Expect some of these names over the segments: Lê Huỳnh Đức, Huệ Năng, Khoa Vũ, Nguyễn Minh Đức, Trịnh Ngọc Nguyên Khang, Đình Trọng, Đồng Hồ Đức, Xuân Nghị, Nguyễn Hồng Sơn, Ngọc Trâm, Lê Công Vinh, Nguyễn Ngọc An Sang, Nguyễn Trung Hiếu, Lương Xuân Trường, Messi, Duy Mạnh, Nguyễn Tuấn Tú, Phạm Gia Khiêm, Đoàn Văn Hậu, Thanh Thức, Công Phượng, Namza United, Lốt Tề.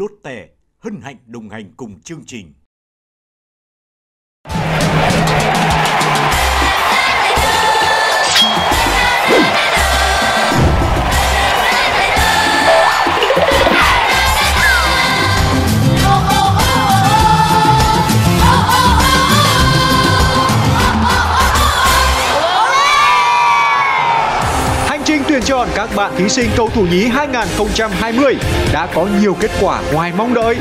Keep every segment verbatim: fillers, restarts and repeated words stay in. Lốt Tề hân hạnh đồng hành cùng chương trình. Chọn các bạn thí sinh cầu thủ nhí hai nghìn không trăm hai mươi đã có nhiều kết quả ngoài mong đợi.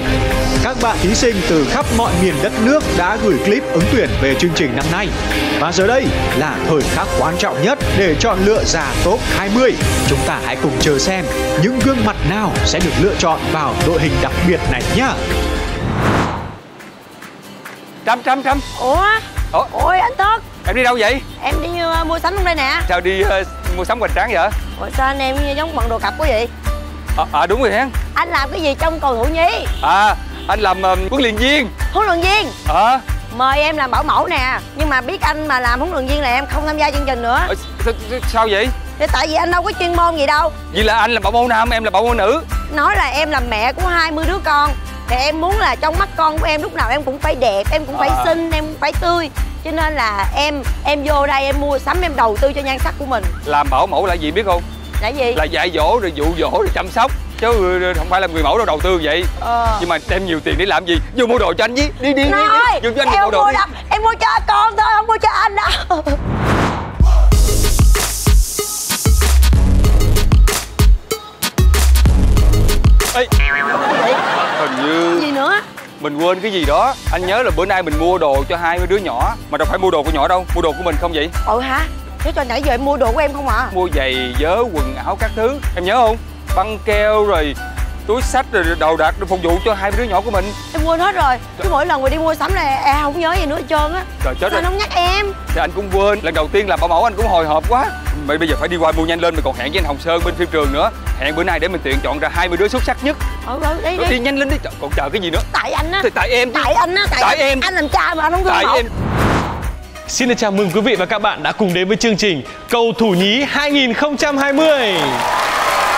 Các bạn thí sinh từ khắp mọi miền đất nước đã gửi clip ứng tuyển về chương trình năm nay. Và giờ đây là thời khắc quan trọng nhất để chọn lựa ra top hai mươi. Chúng ta hãy cùng chờ xem những gương mặt nào sẽ được lựa chọn vào đội hình đặc biệt này nhá. Trâm, Trâm, Trâm. Ủa? Ủa? Ôi anh Tước. Em đi đâu vậy? Em đi uh, mua sắm trong đây nè. Sao đi uh, mua sắm hoành tráng vậy? Ủa sao anh em giống bằng đồ cặp quá vậy? Ờ à, à, đúng rồi hen. Anh làm cái gì trong cầu thủ nhí? À anh làm um, huấn luyện viên. Huấn luyện viên? Ờ à. Mời em làm bảo mẫu nè. Nhưng mà biết anh mà làm huấn luyện viên là em không tham gia chương trình nữa. À, sao, sao vậy? Thì tại vì anh đâu có chuyên môn gì đâu. Vậy là anh là bảo mẫu nam, em là bảo mẫu nữ. Nói là em là mẹ của hai mươi đứa con. Thì em muốn là trong mắt con của em lúc nào em cũng phải đẹp, em cũng phải à. xinh, em cũng phải tươi. Cho nên là em em vô đây em mua sắm, em đầu tư cho nhan sắc của mình. Làm bảo mẫu là gì biết không? Là gì? Là dạy dỗ rồi dụ dỗ rồi chăm sóc, chứ không phải là người mẫu đâu đầu tư vậy. Ờ. Nhưng mà đem nhiều tiền để làm gì? Vô mua đồ cho anh với. Đi đi đi. Nói, đi. Vô anh em mua đồ mua đi. Đâu. Em mua cho con thôi, không mua cho anh đâu. Ê. Ê. Hình như gì nữa? Mình quên cái gì đó. Anh nhớ là bữa nay mình mua đồ cho hai mươi đứa nhỏ. Mà đâu phải mua đồ của nhỏ đâu. Mua đồ của mình không vậy? Ừ hả? Thế cho nãy giờ em mua đồ của em không ạ? À? Mua giày, vớ, quần áo các thứ. Em nhớ không? Băng keo rồi túi sách rồi đồ đạc để phục vụ cho hai mươi đứa nhỏ của mình. Em quên hết rồi. Chứ mỗi lần mà đi mua sắm này em à, không nhớ gì nữa hết trơn á. Trời chết rồi. Anh không nhắc em. Thì anh cũng quên. Lần đầu tiên làm bảo mẫu anh cũng hồi hộp quá. Mày bây giờ phải đi qua mua nhanh lên, mình còn hẹn với anh Hồng Sơn bên phim trường nữa. Hẹn bữa nay để mình tiện chọn ra hai mươi đứa xuất sắc nhất. Ừ, ừ, đi, đi. Đi nhanh lên đi. Còn chờ cái gì nữa? Tại anh á. Thì tại em. Tại anh á. Tại, tại anh. Em. Anh làm cha mà anh không thương tại mẫu. Em. Xin được chào mừng quý vị và các bạn đã cùng đến với chương trình Cầu Thủ Nhí hai nghìn không trăm hai mươi.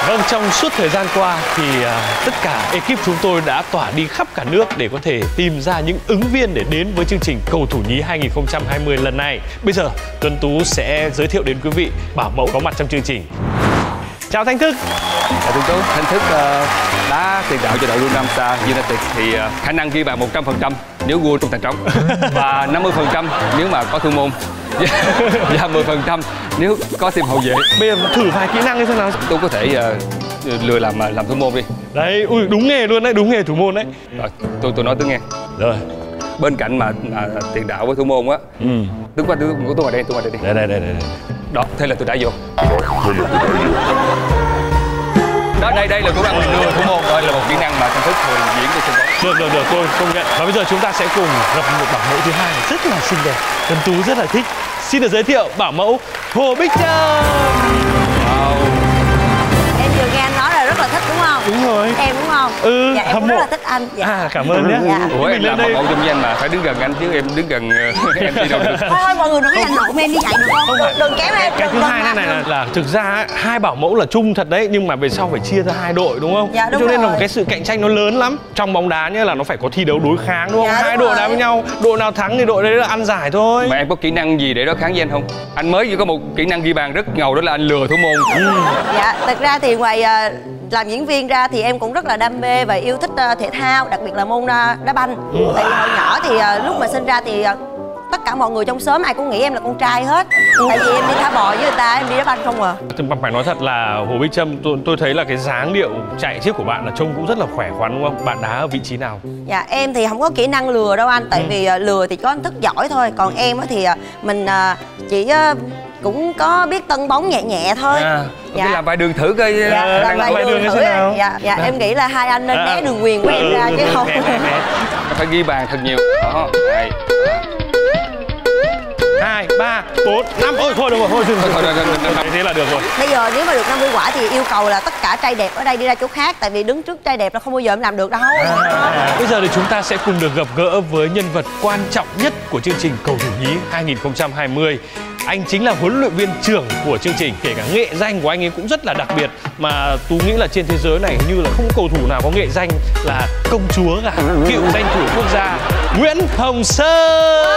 Vâng, trong suốt thời gian qua thì uh, tất cả ekip chúng tôi đã tỏa đi khắp cả nước để có thể tìm ra những ứng viên để đến với chương trình Cầu Thủ Nhí hai nghìn không trăm hai mươi lần này. Bây giờ Tuấn Tú sẽ giới thiệu đến quý vị bảo mẫu có mặt trong chương trình. Chào Thanh Thức. Chào Tuấn Tú. Thanh Thức uh, đã tiền đạo cho đội Namza United thì uh, khả năng ghi bàn một trăm phần trăm nếu gua trong tàn trống và năm mươi phần trăm nếu mà có thủ môn. Và mười phần trăm nếu có thêm hậu vệ. Bây giờ thử vài kỹ năng đi xem nào. Tôi có thể uh, lừa làm làm thủ môn đi. Đấy, ui đúng nghề luôn đấy, đúng nghề thủ môn đấy. Rồi, tôi tôi nói Tướng nghe. Rồi. Bên cạnh mà, mà tiền đạo với thủ môn á. Ừ. Tướng qua Tướng của tôi vào đây, tôi vào đây đi. Đây đây đây đây. Đó, thế là tôi đã vô. Đó, đây đây là thủ đoạn lừa thủ môn, đây là một kỹ năng mà Thanh Thức thường diễn trên sân bóng. Được được được, tôi công nhận. Và bây giờ chúng ta sẽ cùng gặp một bảo mẫu thứ hai rất là xinh đẹp. Tuấn Tú rất là thích. Xin được giới thiệu bảo mẫu Hồ Bích Trâm. Wow. Em vừa nghe anh nói là rất là thích đúng không? Đúng rồi. Em đúng không? Ừ. Dạ, em cũng rất là thích anh. Dạ. À cảm ơn nhé. Dạ. Ủa em làm bảo mẫu trong danh mà phải đứng gần anh chứ em đứng gần em đi đâu được. Thôi mọi người đừng có giành lộn em đi chạy được không? Đừng kém em. Cái thứ hai này là, là thực ra hai bảo mẫu là chung thật đấy nhưng mà về sau phải chia ra hai đội đúng không? Dạ, đúng cho nên rồi. Là một cái sự cạnh tranh nó lớn lắm trong bóng đá nhé, là nó phải có thi đấu đối kháng đúng không? Dạ, hai đúng đội đá với nhau, đội nào thắng thì đội đấy là ăn giải thôi. Mà em có kỹ năng gì để đối kháng với anh không? Anh mới chỉ có một kỹ năng ghi bàn rất ngầu đó là anh lừa thủ môn. Ừ. Dạ, thực ra thì ngoài làm diễn viên ra thì em cũng rất là đam mê và yêu thích thể thao, đặc biệt là môn đá banh. Ừ. Tại vì hồi nhỏ thì lúc mà sinh ra thì tất cả mọi người trong xóm ai cũng nghĩ em là con trai hết. Ừ. Tại vì em đi thả bò với người ta, em đi đá banh không à. Phải nói thật là Hồ Bích Trâm, tôi, tôi thấy là cái dáng điệu chạy chiếc của bạn là trông cũng rất là khỏe khoắn đúng không? Bạn đá ở vị trí nào? Dạ em thì không có kỹ năng lừa đâu anh. Tại ừ. vì lừa thì có anh Thức giỏi thôi. Còn em thì mình chỉ cũng có biết tân bóng nhẹ nhẹ thôi. À. Dạ. Làm vài đường thử coi. Dạ, làm vài đường, đường, đường thử. Nào? Dạ, dạ. Em nghĩ là hai anh nên né đường quyền của em ra chứ không. Phải ghi bàn thật nhiều. Đó. Đây. hai, ba, bốn, năm. Ôi thôi được rồi, thôi dừng. Thôi thôi thế là được rồi. Bây giờ nếu mà được năm mươi quả thì yêu cầu là tất cả trai đẹp ở đây đi ra chỗ khác. Tại vì đứng trước trai đẹp là không bao giờ em làm được đâu. À, à. Bây giờ thì chúng ta sẽ cùng được gặp gỡ với nhân vật quan trọng nhất của chương trình Cầu Thủ Nhí hai nghìn không trăm hai mươi. Anh chính là huấn luyện viên trưởng của chương trình. Kể cả nghệ danh của anh ấy cũng rất là đặc biệt. mà Tú nghĩ là trên thế giới này hình như là không có cầu thủ nào có nghệ danh là công chúa cả. Cựu danh thủ quốc gia Nguyễn Hồng Sơn.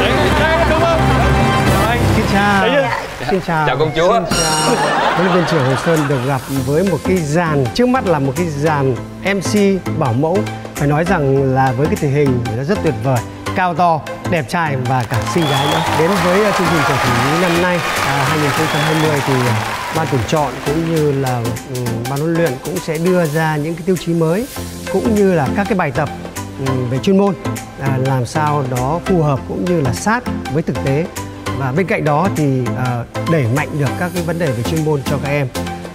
Đấy, đấy, đúng không? Chào anh. Xin chào. Xin chào. Chào công chúa. Huấn luyện viên trưởng Hồng Sơn được gặp với một cái dàn, trước mắt là một cái dàn em xê bảo mẫu. Phải nói rằng là với cái thể hình nó rất tuyệt vời, cao to, đẹp trai và cả xinh gái nữa. Đến với chương trình Cầu Thủ Nhí năm nay à, hai nghìn không trăm hai mươi thì ban tuyển chọn cũng như là um, ban huấn luyện cũng sẽ đưa ra những cái tiêu chí mới, cũng như là các cái bài tập um, về chuyên môn à, làm sao đó phù hợp cũng như là sát với thực tế, và bên cạnh đó thì uh, đẩy mạnh được các cái vấn đề về chuyên môn cho các em.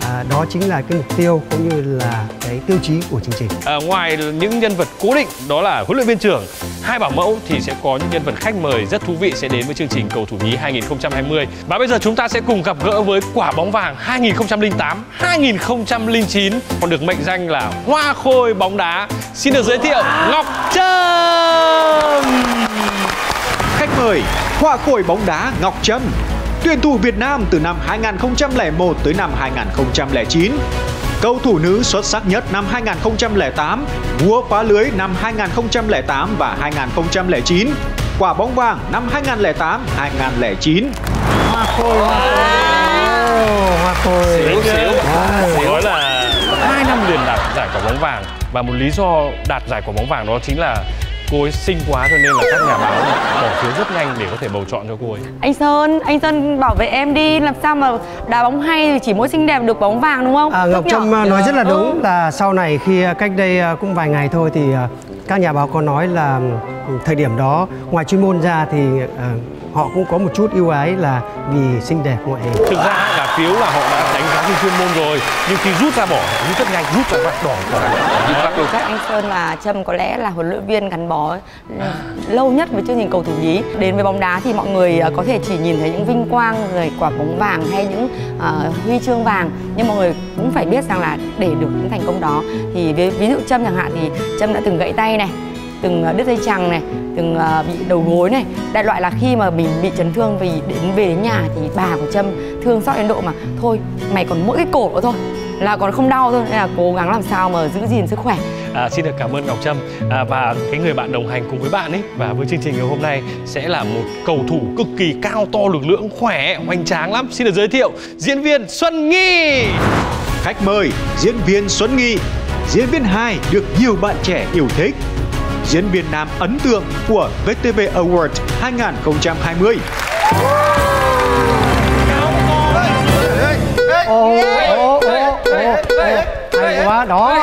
À, đó chính là cái mục tiêu cũng như là cái tiêu chí của chương trình. À, ngoài những nhân vật cố định đó là huấn luyện viên trưởng, hai bảo mẫu thì sẽ có những nhân vật khách mời rất thú vị sẽ đến với chương trình Cầu Thủ Nhí hai nghìn không trăm hai mươi. Và bây giờ chúng ta sẽ cùng gặp gỡ với quả bóng vàng hai nghìn không trăm lẻ tám, hai nghìn không trăm lẻ chín, còn được mệnh danh là hoa khôi bóng đá. Xin được giới thiệu Ngọc Trâm. Khách mời hoa khôi bóng đá Ngọc Trâm, tuyển thủ Việt Nam từ năm hai nghìn không trăm lẻ một tới năm hai nghìn không trăm lẻ chín, cầu thủ nữ xuất sắc nhất năm hai nghìn không trăm lẻ tám, vua phá lưới năm hai nghìn không trăm lẻ tám và hai nghìn không trăm lẻ chín, quả bóng vàng năm hai nghìn không trăm lẻ tám, hai nghìn không trăm lẻ chín. Hoa khôi, hoa khôi, hoa khôi. Xíu, xíu. Nói là hai năm liền đạt giải quả bóng vàng, và một lý do đạt giải quả bóng vàng đó chính là cô ấy xinh quá, cho nên là các nhà báo bỏ phiếu rất nhanh để có thể bầu chọn cho cô ấy. Anh Sơn, anh Sơn bảo vệ em đi, làm sao mà đá bóng hay thì chỉ mỗi xinh đẹp được bóng vàng đúng không? À, Ngọc Trâm nói rất là đúng. Ừ, là sau này khi cách đây cũng vài ngày thôi thì các nhà báo có nói là thời điểm đó ngoài chuyên môn ra thì uh, họ cũng có một chút ưu ái là vì xinh đẹp ngoại hình. Thực ra là phiếu là họ đã đánh giá trên chuyên môn rồi, nhưng khi rút ra bỏ rút rất nhanh, rút vào vạch đỏ đỏ. Các anh Sơn và Trâm có lẽ là huấn luyện viên gắn bó à. lâu nhất với chương trình Cầu Thủ Nhí. Đến với bóng đá thì mọi người có thể chỉ nhìn thấy những vinh quang rồi quả bóng vàng hay những uh, huy chương vàng, nhưng mọi người cũng phải biết rằng là để được những thành công đó thì ví, ví dụ Trâm chẳng hạn thì Trâm đã từng gãy tay này, từng đứt dây chằng này, từng bị đầu gối này, đại loại là khi mà mình bị chấn thương vì đến về đến nhà thì bà của Trâm thương xót đến độ mà thôi mày còn mỗi cái cổ nữa thôi là còn không đau thôi, nên là cố gắng làm sao mà giữ gìn sức khỏe. À, xin được cảm ơn Ngọc Trâm à, và cái người bạn đồng hành cùng với bạn ấy và với chương trình ngày hôm nay sẽ là một cầu thủ cực kỳ cao to, lực lưỡng, khỏe, hoành tráng lắm. Xin được giới thiệu diễn viên Xuân Nghị. Khách mời diễn viên Xuân Nghị, diễn viên hai được nhiều bạn trẻ yêu thích, diễn viên nam ấn tượng của vê tê vê Award hai nghìn không trăm hai mươi. Hay quá đó.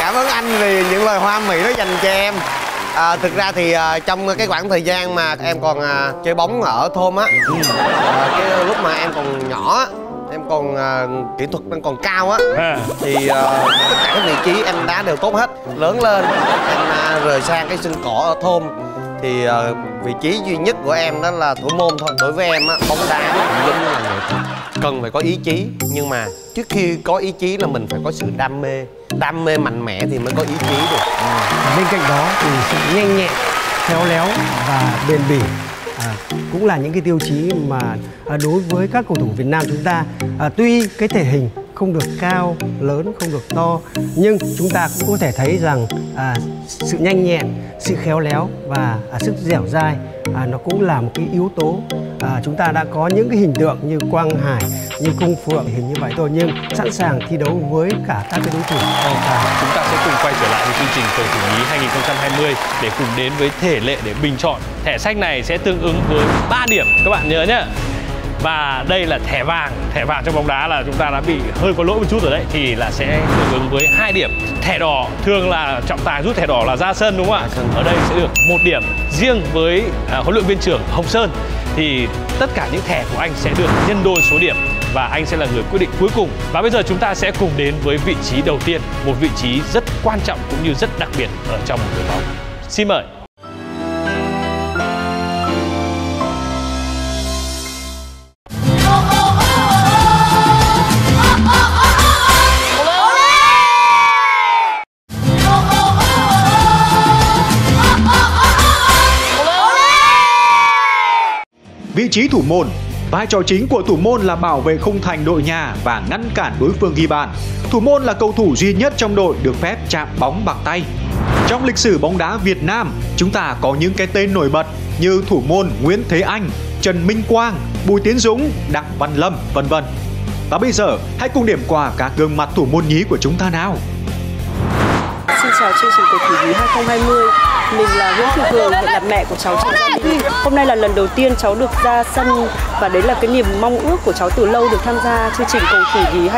Cảm ơn anh vì những lời hoa mỹ đó dành cho em. À, thực ra thì uh, trong cái khoảng thời gian mà em còn uh, chơi bóng ở thôn á, uh, cái lúc mà em còn nhỏ, em còn uh, kỹ thuật đang còn cao á à. Thì uh, tất cả các vị trí em đá đều tốt hết. Lớn lên em uh, rời sang cái sân cỏ ở thôn thì uh, vị trí duy nhất của em đó là thủ môn thôi. Đối với em á, bóng đá cũng là nghệ thuật, cần phải có ý chí, nhưng mà trước khi có ý chí là mình phải có sự đam mê, đam mê mạnh mẽ thì mới có ý chí được. À, bên cạnh đó thì sự nhanh nhẹn, khéo léo và bền bỉ À, cũng là những cái tiêu chí mà à, đối với các cầu thủ Việt Nam chúng ta à, tuy cái thể hình không được cao lớn, không được to, nhưng chúng ta cũng có thể thấy rằng à, sự nhanh nhẹn, sự khéo léo và à, sức dẻo dai à, nó cũng là một cái yếu tố. À, chúng ta đã có những cái hình tượng như Quang Hải, như Công Phượng, hình như vậy thôi, nhưng sẵn sàng thi đấu với cả các cái đối thủ. À, chúng ta sẽ cùng quay trở lại với chương trình Cầu Thủ Nhí hai nghìn không trăm hai mươi để cùng đến với thể lệ để bình chọn. Thẻ xanh này sẽ tương ứng với ba điểm, các bạn nhớ nhé. Và đây là thẻ vàng. Thẻ vàng trong bóng đá là chúng ta đã bị hơi có lỗi một chút rồi đấy, thì là sẽ tương ứng với hai điểm. Thẻ đỏ thường là trọng tài rút thẻ đỏ là ra sân đúng không ạ? Ở đây sẽ được một điểm. Riêng với à, huấn luyện viên trưởng Hồng Sơn thì tất cả những thẻ của anh sẽ được nhân đôi số điểm và anh sẽ là người quyết định cuối cùng. Và bây giờ chúng ta sẽ cùng đến với vị trí đầu tiên, một vị trí rất quan trọng cũng như rất đặc biệt ở trong đội bóng. Xin mời. Vị trí thủ môn, Vai trò chính của thủ môn là bảo vệ khung thành đội nhà và ngăn cản đối phương ghi bàn. Thủ môn là cầu thủ duy nhất trong đội được phép chạm bóng bằng tay. Trong lịch sử bóng đá Việt Nam, chúng ta có những cái tên nổi bật như thủ môn Nguyễn Thế Anh, Trần Minh Quang, Bùi Tiến Dũng, Đặng Văn Lâm, vân vân. Và bây giờ, hãy cùng điểm qua các gương mặt thủ môn nhí của chúng ta nào. Xin chào chương trình Cầu Thủ Nhí hai không hai không. Mình là Nguyễn Thị Hường, hiện là mẹ của cháu Trọng Vĩ. Hôm nay là lần đầu tiên cháu được ra sân và đấy là cái niềm mong ước của cháu từ lâu được tham gia chương trình Cầu Thủ Nhí,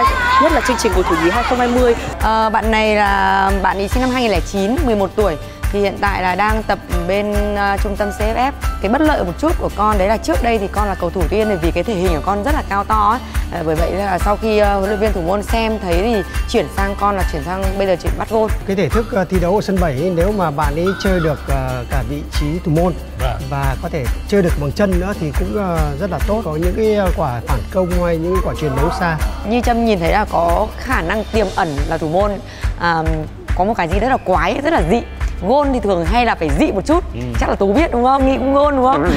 nhất là chương trình Cầu Thủ Nhí hai không hai không. À, bạn này là bạn ấy sinh năm hai nghìn không trăm lẻ chín, mười một tuổi. Thì hiện tại là đang tập bên uh, trung tâm xê ép ép. Cái bất lợi một chút của con đấy là trước đây thì con là cầu thủ Tiên, vì cái thể hình của con rất là cao to ấy. À, bởi vậy là sau khi uh, huấn luyện viên thủ môn xem thấy thì chuyển sang con là chuyển sang bây giờ chuyển bắt gôn. Cái thể thức uh, thi đấu ở sân bảy, nếu mà bạn ấy chơi được uh, cả vị trí thủ môn yeah. và có thể chơi được bằng chân nữa thì cũng uh, rất là tốt. Có những cái quả phản công hay những quả chuyền đấu xa. Như Trâm nhìn thấy là có khả năng tiềm ẩn là thủ môn uh, có một cái gì rất là quái, rất là dị. Gôn thì thường hay là phải dị một chút, ừ. chắc là Tú biết đúng không? Nghĩ cũng gôn đúng không?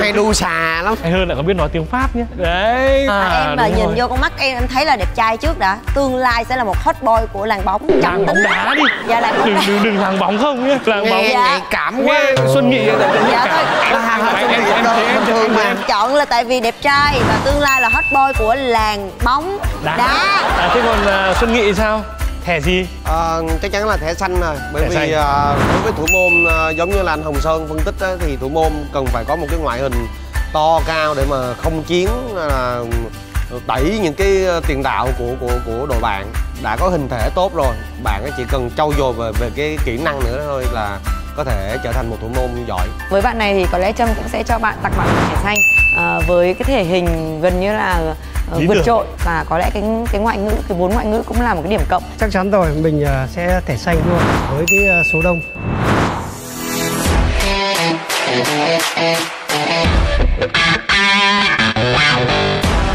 Hay đu xà lắm. Hay hơn là có biết nói tiếng Pháp nhé. Đấy à, à, em mà nhìn rồi. Vô con mắt em, em thấy là đẹp trai trước đã. Tương lai sẽ là một hot boy của làng bóng. Làng bóng đá đi dạ, làng bóng đá. Đừng, đừng, đừng làng bóng không nhé. Làng nghe, bóng dạ. Nhạy cảm quá. Xuân Nghị dạ, dạ thôi. Là hàng em, em, em, em, em chọn là tại vì đẹp trai và tương lai là hot boy của làng bóng đá, đá. À, thế còn uh, Xuân Nghị sao? Thẻ gì? À, chắc chắn là thẻ xanh rồi. Bởi thẻ vì xanh. À, đối với thủ môn à, giống như là anh Hồng Sơn phân tích á, thì thủ môn cần phải có một cái ngoại hình to cao để mà không chiến à, đẩy những cái tiền đạo của của của đội bạn. Đã có hình thể tốt rồi, bạn ấy chỉ cần trau dồi về về cái kỹ năng nữa thôi là có thể trở thành một thủ môn giỏi. Với bạn này thì có lẽ Trâm cũng sẽ cho bạn tặng bạn thẻ xanh à, với cái thể hình gần như là vượt trội và có lẽ cái cái ngoại ngữ, cái vốn ngoại ngữ cũng là một cái điểm cộng. Chắc chắn rồi, mình sẽ thẻ xanh luôn với cái số đông.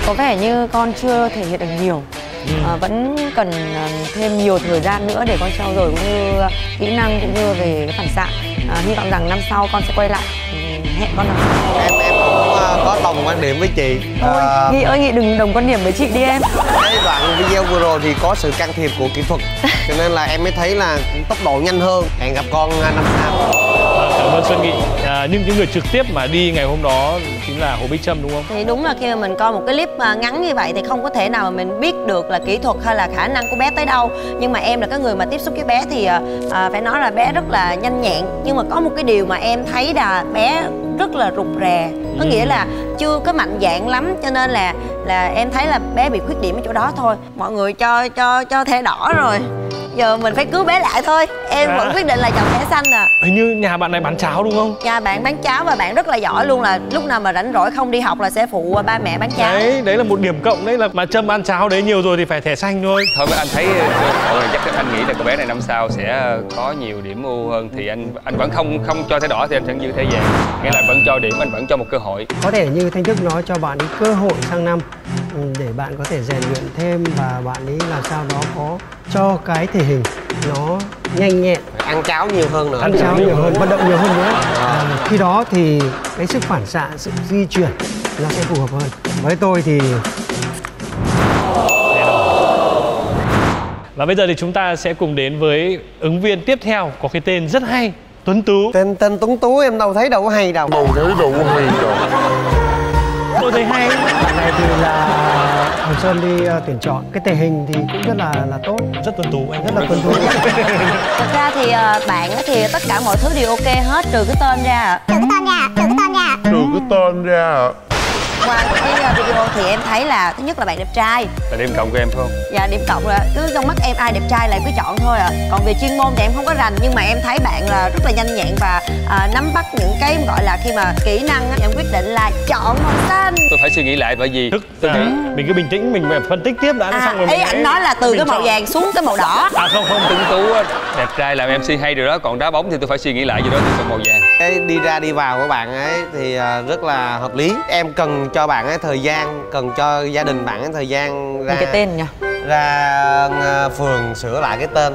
Có vẻ như con chưa thể hiện được nhiều, ừ. à, vẫn cần thêm nhiều thời gian nữa để con trau dồi cũng như kỹ năng cũng như về cái phản xạ. À, hy vọng rằng năm sau con sẽ quay lại. Hẹn con nào. Em em cũng uh, có đồng quan điểm với chị. Thôi, uh, Nghị ơi, Nghị đừng đồng quan điểm với chị đi em. Cái đoạn video vừa rồi thì có sự can thiệp của kỹ thuật, cho nên là em mới thấy là tốc độ nhanh hơn. Hẹn gặp con uh, năm sau. À, cảm ơn Xuân Nghị. À, nhưng những người trực tiếp mà đi ngày hôm đó chính là Hồ Bích Trâm đúng không? Thì đúng là khi mà mình coi một cái clip ngắn như vậy thì không có thể nào mà mình biết được là kỹ thuật hay là khả năng của bé tới đâu. Nhưng mà em là cái người mà tiếp xúc với bé thì uh, phải nói là bé rất là nhanh nhẹn. Nhưng mà có một cái điều mà em thấy là bé rất là rụt rè, có ừ. nghĩa là chưa có mạnh dạn lắm, cho nên là là em thấy là bé bị khuyết điểm ở chỗ đó thôi. Mọi người cho cho cho thẻ đỏ rồi, giờ mình phải cứu bé lại thôi. Em à. vẫn quyết định là chọn thẻ xanh à. Hình như nhà bạn này bán cháo đúng không? Nhà bạn bán cháo và bạn rất là giỏi luôn, là lúc nào mà rảnh rỗi không đi học là sẽ phụ ba mẹ bán cháo. Đấy, đấy là một điểm cộng đấy, là mà Trâm ăn cháo đấy nhiều rồi thì phải thẻ xanh thôi. Thôi anh thấy mọi người chắc anh nghĩ là cô bé này năm sau sẽ có nhiều điểm ưu hơn thì anh anh vẫn không không cho thẻ đỏ thì anh sẽ như thế vàng. Nghĩa là vẫn cho điểm, anh vẫn cho một cơ hội. Có thể như Thanh Thức nói, cho bạn ấy cơ hội sang năm để bạn có thể rèn luyện thêm và bạn ấy làm sao đó có cho cái thể hình nó nhanh nhẹn, ăn cháo nhiều hơn nữa, ăn cháo nhiều hơn, vận động nhiều hơn nữa. À, khi đó thì cái sức phản xạ, sự di chuyển nó sẽ phù hợp hơn. Với tôi thì và bây giờ thì chúng ta sẽ cùng đến với ứng viên tiếp theo có cái tên rất hay, Tuấn Tú. Tên tên Tuấn Tú em đâu thấy đâu có hay đâu. Đâu thấy đâu có hay đâu. Tôi thấy hay. Bạn này thì là Hồng Sơn đi uh, tuyển chọn, cái thể hình thì cũng rất là là tốt, rất tuấn tú, em rất là tuấn tú. Thật ra thì uh, bạn thì tất cả mọi thứ đều ok hết, trừ cái tên ra, trừ cái tên ra, trừ cái tên ra, trừ cái tên ra. Qua cái video thì em thấy là thứ nhất là bạn đẹp trai, là điểm cộng của em phải không? Dạ điểm cộng là cứ trong mắt em ai đẹp trai là cứ chọn thôi ạ. À. Còn về chuyên môn thì em không có rành, nhưng mà em thấy bạn là rất là nhanh nhẹn và à, nắm bắt những cái gọi là khi mà kỹ năng á, em quyết định là chọn Hồng Sơn. Tôi phải suy nghĩ lại bởi vì thức tôi nghĩ mình cứ bình tĩnh, mình phân tích tiếp đã. À, xong rồi ý anh nói là từ cái màu vàng xuống cái màu đỏ. À không không, Tuấn Tú đẹp trai làm em suy hay rồi đó, còn đá bóng thì tôi phải suy nghĩ lại gì đó từ màu vàng. Cái đi ra đi vào của bạn ấy thì rất là hợp lý. Em cần cho bạn ấy thời gian, cần cho gia đình bạn ấy thời gian ra. Cái tên nhỉ? ra phường sửa lại cái tên.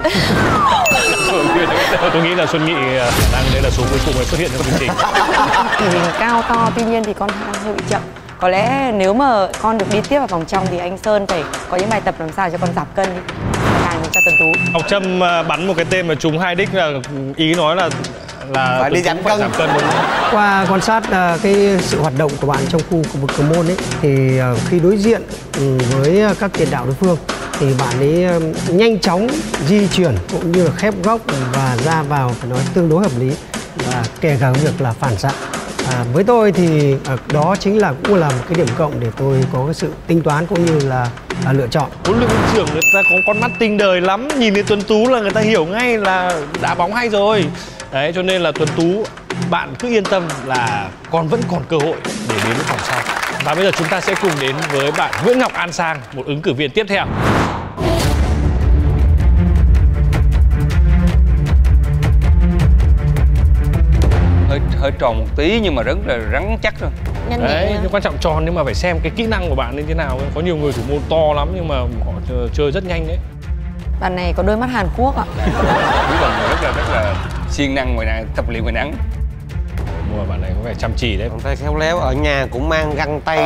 Tôi nghĩ là Xuân Nghị đang đây là số cuối cùng mới xuất hiện trong chương trình. Cao to, tuy nhiên thì con hơi bị chậm. Có lẽ nếu mà con được đi tiếp vào vòng trong thì anh Sơn phải có những bài tập làm sao cho con giảm cân đi. Cho Tuấn Tú. Ngọc Trâm bắn một cái tên mà trúng hai đích, là ý nói là là phải đi giảm cân. Giảm cân đúng không? Qua quan sát cái sự hoạt động của bạn trong khu vực cầu môn ấy, thì khi đối diện với các tiền đạo đối phương thì bạn ấy nhanh chóng di chuyển cũng như là khép góc và ra vào phải nói tương đối hợp lý, và kể cả việc là phản xạ. À, với tôi thì đó chính là cũng là một cái điểm cộng để tôi có cái sự tính toán cũng như là à, lựa chọn. Huấn luyện viên trưởng người ta có con mắt tinh đời lắm, nhìn thấy Tuấn Tú là người ta hiểu ngay là đá bóng hay rồi. Đấy, cho nên là Tuấn Tú, bạn cứ yên tâm là con vẫn còn cơ hội để đến với vòng sau. Và bây giờ chúng ta sẽ cùng đến với bạn Nguyễn Ngọc An Sang, một ứng cử viên tiếp theo. Hơi, hơi tròn một tí nhưng mà rất là rắn chắc thôi. Đấy, nhưng quan trọng tròn nhưng mà phải xem cái kỹ năng của bạn như thế nào. Có nhiều người thủ môn to lắm nhưng mà họ chơi rất nhanh đấy. Bạn này có đôi mắt Hàn Quốc ạ. Rất là rất là siêng năng ngoài nắng, tập luyện ngoài nắng. Mùa bạn này có vẻ chăm chỉ đấy. Còn tay khéo léo, ở nhà cũng mang găng tay.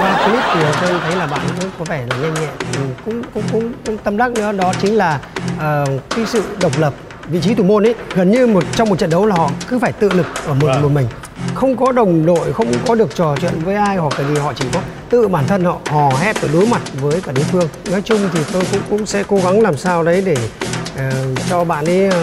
Qua clip thì tôi thấy là bạn cũng có vẻ là nhanh nhẹn, cũng cũng cũng, cũng tâm đắc nữa. Đó chính là uh, cái sự độc lập. Vị trí thủ môn ấy gần như một trong một trận đấu là họ cứ phải tự lực ở một à. một mình, không có đồng đội, không có được trò chuyện với ai, hoặc là gì, họ chỉ có tự bản thân họ hò hét và đối mặt với cả đối phương. Nói chung thì tôi cũng cũng sẽ cố gắng làm sao đấy để uh, cho bạn ấy uh,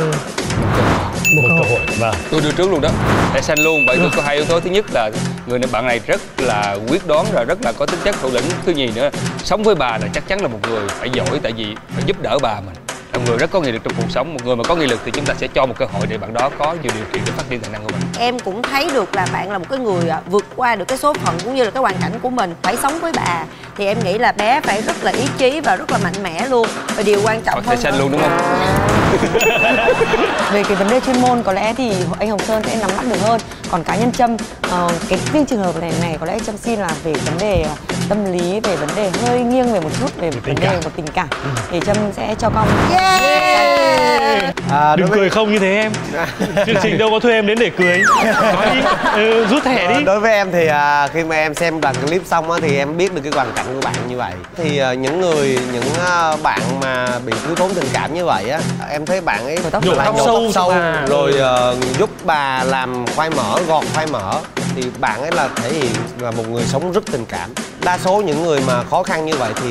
một, một cơ hội. Vâng, tôi đưa trước luôn đó, để xanh luôn. Vậy tôi có hai yếu tố. Thứ nhất là người bạn này rất là quyết đoán rồi, rất là có tính chất thủ lĩnh. Thứ nhì nữa, sống với bà là chắc chắn là một người phải giỏi, tại vì phải giúp đỡ bà mình. Một người rất có nghị lực trong cuộc sống, một người mà có nghị lực thì chúng ta sẽ cho một cơ hội để bạn đó có nhiều điều kiện để phát triển tài năng của mình. Em cũng thấy được là bạn là một cái người vượt qua được cái số phận cũng như là cái hoàn cảnh của mình. Phải sống với bà thì em nghĩ là bé phải rất là ý chí và rất là mạnh mẽ luôn. Và điều quan trọng hơn sẽ xanh luôn đúng không? Về cái vấn đề chuyên môn có lẽ thì anh Hồng Sơn sẽ nắm bắt được hơn. Còn cá nhân Trâm, uh, cái riêng trường hợp này này có lẽ Trâm xin là về vấn đề tâm lý, về vấn đề hơi nghiêng về một chút, về vấn đề của tình cảm, ừ. Thì Trâm sẽ cho con. Yeah. Yeah. À, đừng cười với... không như thế em. Chương trình đâu có thuê em đến để cười. Nói đi, ừ, rút thẻ đi. Đối với em thì uh, khi mà em xem đoạn clip xong á, thì em biết được cái hoàn cảnh của bạn như vậy. Thì uh, những người, những uh, bạn mà bị thiếu thốn tình cảm như vậy á, em thấy bạn ấy tóc nhổ tóc sâu, sâu à. Rồi uh, giúp bà làm khoai mỡ, gọt khoai mỡ. Thì bạn ấy là thể hiện là một người sống rất tình cảm. Đa số những người mà khó khăn như vậy thì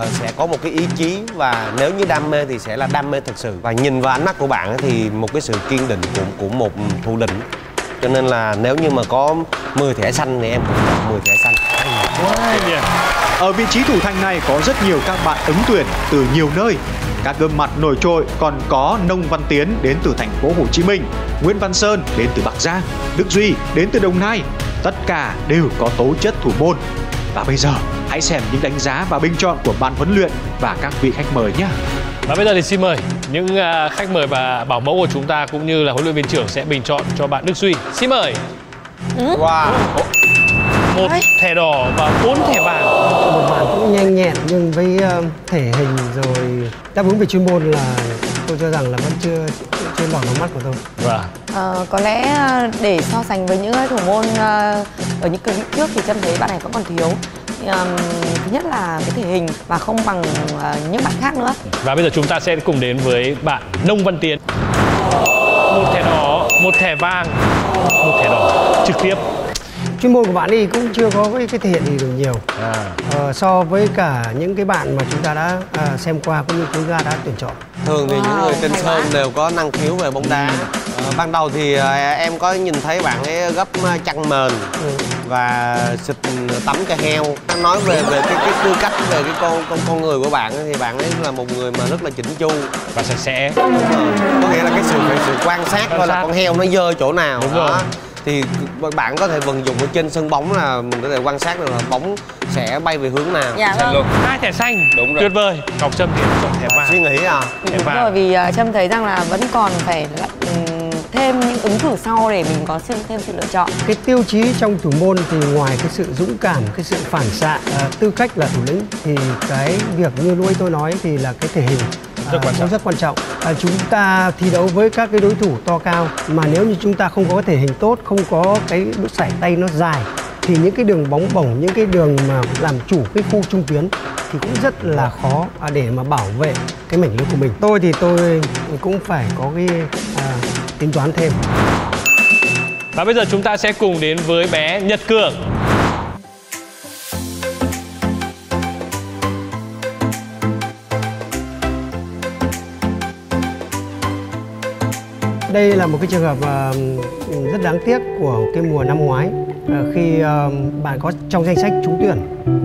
uh, sẽ có một cái ý chí, và nếu như đam mê thì sẽ là đam mê thật sự. Và nhìn vào ánh mắt của bạn ấy, thì một cái sự kiên định của, của một thủ lĩnh. Cho nên là nếu như mà có mười thẻ xanh thì em cũng có mười thẻ xanh. Ở vị trí thủ thành này có rất nhiều các bạn ứng tuyển từ nhiều nơi. Các gương mặt nổi trội còn có Nông Văn Tiến đến từ thành phố Hồ Chí Minh, Nguyễn Văn Sơn đến từ Bắc Giang, Đức Duy đến từ Đồng Nai. Tất cả đều có tố chất thủ môn. Và bây giờ hãy xem những đánh giá và bình chọn của ban huấn luyện và các vị khách mời nhé. Và bây giờ thì xin mời những khách mời và bảo mẫu của chúng ta cũng như là huấn luyện viên trưởng sẽ bình chọn cho bạn Đức Duy. Xin mời. Wow. Một thẻ đỏ và bốn thẻ vàng. Một bạn cũng nhanh nhẹn nhưng với thể hình rồi đáp ứng về chuyên môn là tôi cho rằng là vẫn chưa chưa lọt vào mắt của tôi. Vâng. À, có lẽ để so sánh với những thủ môn ở những clip trước thì Trâm thấy bạn này vẫn còn thiếu. Thứ nhất là cái thể hình và không bằng những bạn khác nữa. Và bây giờ chúng ta sẽ cùng đến với bạn Nông Văn Tiến. Một thẻ đỏ, một thẻ vàng, một thẻ đỏ trực tiếp. Chuyên môn của bạn thì cũng chưa có cái thể hiện gì được nhiều à. ờ, so với cả những cái bạn mà chúng ta đã à, xem qua cũng như chúng ta đã tuyển chọn. Thường thì wow, những người trên sân đều có năng khiếu về bóng đá. Ừ. ờ, Ban đầu thì à, em có nhìn thấy bạn ấy gấp chăn mền, ừ. Và xịt tắm cho heo. Nói về về cái, cái tư cách, về cái con, con con người của bạn ấy, thì bạn ấy là một người mà rất là chỉnh chu và sạch sẽ. Đúng rồi. Có nghĩa là cái sự, cái sự quan sát coi là con heo nó dơ chỗ nào. Đúng đó. Rồi. Thì bạn có thể vận dụng ở trên sân bóng là mình có thể quan sát được là bóng sẽ bay về hướng nào. Dạ vâng. Hai thẻ xanh. Đúng rồi. Tuyệt vời. Ngọc Trâm thì chọn thẻ vàng. Suy nghĩ à? Thẻ vàng. Đúng rồi, vì Trâm thấy rằng là vẫn còn phải thêm những ứng cử sau để mình có thêm sự lựa chọn. Cái tiêu chí trong thủ môn thì ngoài cái sự dũng cảm, cái sự phản xạ, tư cách là thủ lĩnh, thì cái việc như lúc tôi nói thì là cái thể hình rất quan trọng. Rất quan trọng. À, chúng ta thi đấu với các cái đối thủ to cao mà nếu như chúng ta không có thể hình tốt, không có cái sải tay nó dài thì những cái đường bóng bổng, những cái đường mà làm chủ cái khu trung tuyến thì cũng rất là khó để mà bảo vệ cái mảnh lưới của mình. Tôi thì tôi cũng phải có cái à, tính toán thêm. Và bây giờ chúng ta sẽ cùng đến với bé Nhật Cường. Đây là một cái trường hợp uh, rất đáng tiếc của cái mùa năm ngoái, uh, khi uh, bạn có trong danh sách trúng tuyển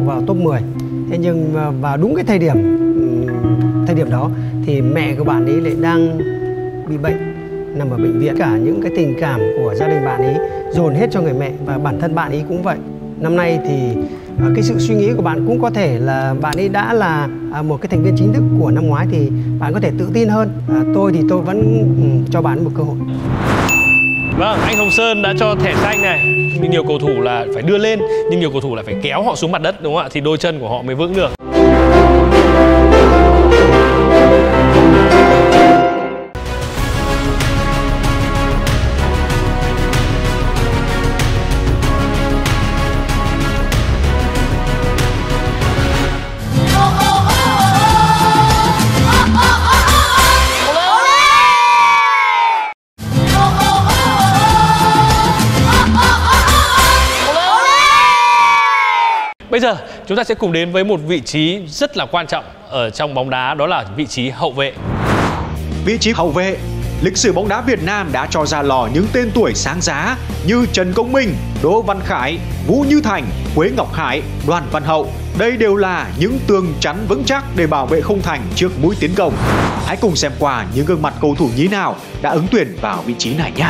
vào top mười. Thế nhưng uh, vào đúng cái thời điểm uh, thời điểm đó thì mẹ của bạn ấy lại đang bị bệnh, nằm ở bệnh viện. Cả những cái tình cảm của gia đình bạn ấy dồn hết cho người mẹ và bản thân bạn ấy cũng vậy. Năm nay thì uh, cái sự suy nghĩ của bạn cũng có thể là bạn ấy đã là một cái thành viên chính thức của năm ngoái thì bạn có thể tự tin hơn. À, tôi thì tôi vẫn um, cho bạn một cơ hội. Vâng, anh Hồng Sơn đã cho thẻ xanh này. Nhưng nhiều cầu thủ là phải đưa lên, nhưng nhiều cầu thủ là phải kéo họ xuống mặt đất, đúng không ạ? Thì đôi chân của họ mới vững được. Bây giờ chúng ta sẽ cùng đến với một vị trí rất là quan trọng ở trong bóng đá, đó là vị trí hậu vệ. Vị trí hậu vệ, lịch sử bóng đá Việt Nam đã cho ra lò những tên tuổi sáng giá như Trần Công Minh, Đỗ Văn Khải, Vũ Như Thành, Quế Ngọc Hải, Đoàn Văn Hậu. Đây đều là những tường chắn vững chắc để bảo vệ khung thành trước mũi tiến công. Hãy cùng xem qua những gương mặt cầu thủ nhí nào đã ứng tuyển vào vị trí này nhé.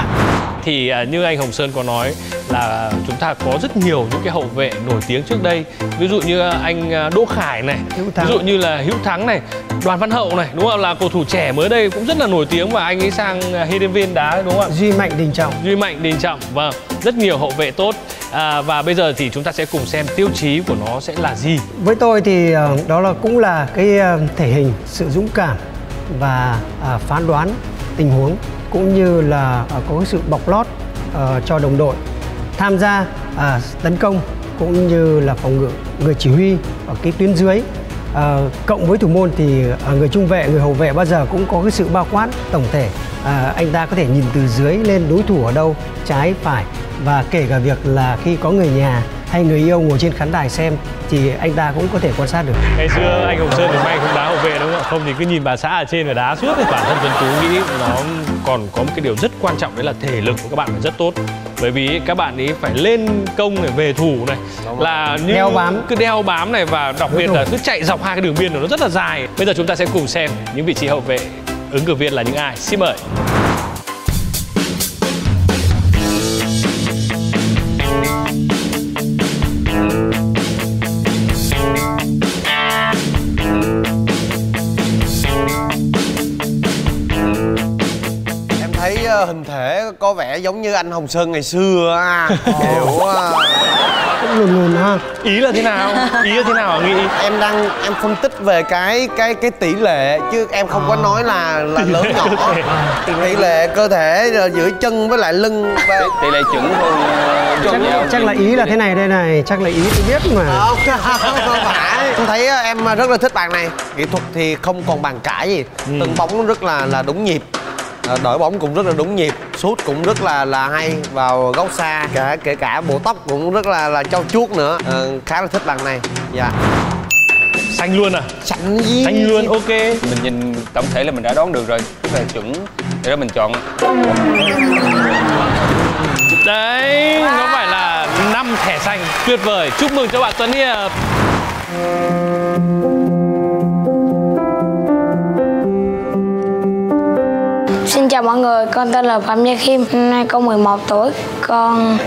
Thì như anh Hồng Sơn có nói là chúng ta có rất nhiều những cái hậu vệ nổi tiếng trước đây. Ví dụ như anh Đỗ Khải này, ví dụ như là Hữu Thắng này, Đoàn Văn Hậu này, đúng không? Là cầu thủ trẻ mới đây cũng rất là nổi tiếng và anh ấy sang huấn luyện viên đá, đúng không? Duy Mạnh, Đình Trọng. Duy Mạnh, Đình Trọng, vâng, rất nhiều hậu vệ tốt. À, và bây giờ thì chúng ta sẽ cùng xem tiêu chí của nó sẽ là gì. Với tôi thì đó là cũng là cái thể hình, sự dũng cảm và phán đoán tình huống, cũng như là có sự bọc lót cho đồng đội, tham gia tấn công cũng như là phòng ngự, người chỉ huy ở cái tuyến dưới. Cộng với thủ môn thì người trung vệ, người hậu vệ bao giờ cũng có cái sự bao quát tổng thể. Anh ta có thể nhìn từ dưới lên đối thủ ở đâu, trái, phải, và kể cả việc là khi có người nhà hay người yêu ngồi trên khán đài xem thì anh ta cũng có thể quan sát được. Ngày xưa anh Hồng Sơn được may không đá hậu vệ, đúng không ạ? Không thì cứ nhìn bà xã ở trên và đá suốt. Bản thân Tuấn Tú nghĩ nó còn có một cái điều rất quan trọng, đấy là thể lực của các bạn phải rất tốt. Bởi vì các bạn ấy phải lên công này, về thủ này, là như đeo bám. cứ đeo bám này và đặc biệt là cứ chạy dọc hai cái đường biên của nó rất là dài. Bây giờ chúng ta sẽ cùng xem những vị trí hậu vệ ứng cử viên là những ai. Xin mời. Hình thể có vẻ giống như anh Hồng Sơn ngày xưa à. Kiểu cũng lùn lùn ha. Ý là thế nào? Ý là thế nào hả Nghị? Em đang em phân tích về cái cái cái tỷ lệ chứ em không à. có nói là là tỷ lớn nhỏ. Tỷ, tỷ, tỷ lệ cơ thể giữa chân với lại lưng. Tỷ lệ chuẩn hơn. Chắc, chắc là ý là thế này đây này, chắc là ý tôi biết mà. Không, không, không phải. Tôi thấy em rất là thích bàn này. Kỹ thuật thì không còn bàn cãi gì. Ừ. Từng bóng rất là là đúng nhịp. Đổi bóng cũng rất là đúng nhịp, sút cũng rất là là hay vào góc xa, kể kể cả bộ tóc cũng rất là là trau chuốt nữa. Ừ, khá là thích bạn này. Dạ. Yeah. Xanh luôn à? Xanh gì? Xanh luôn, ok. Mình nhìn tổng thể là mình đã đoán được rồi, rất là chuẩn. Để đó mình chọn. Đấy, nó phải là năm thẻ xanh tuyệt vời. Chúc mừng cho bạn Tuấn Hiệp. Xin chào mọi người, con tên là Phạm Gia Khiêm, hôm nay con mười một tuổi, con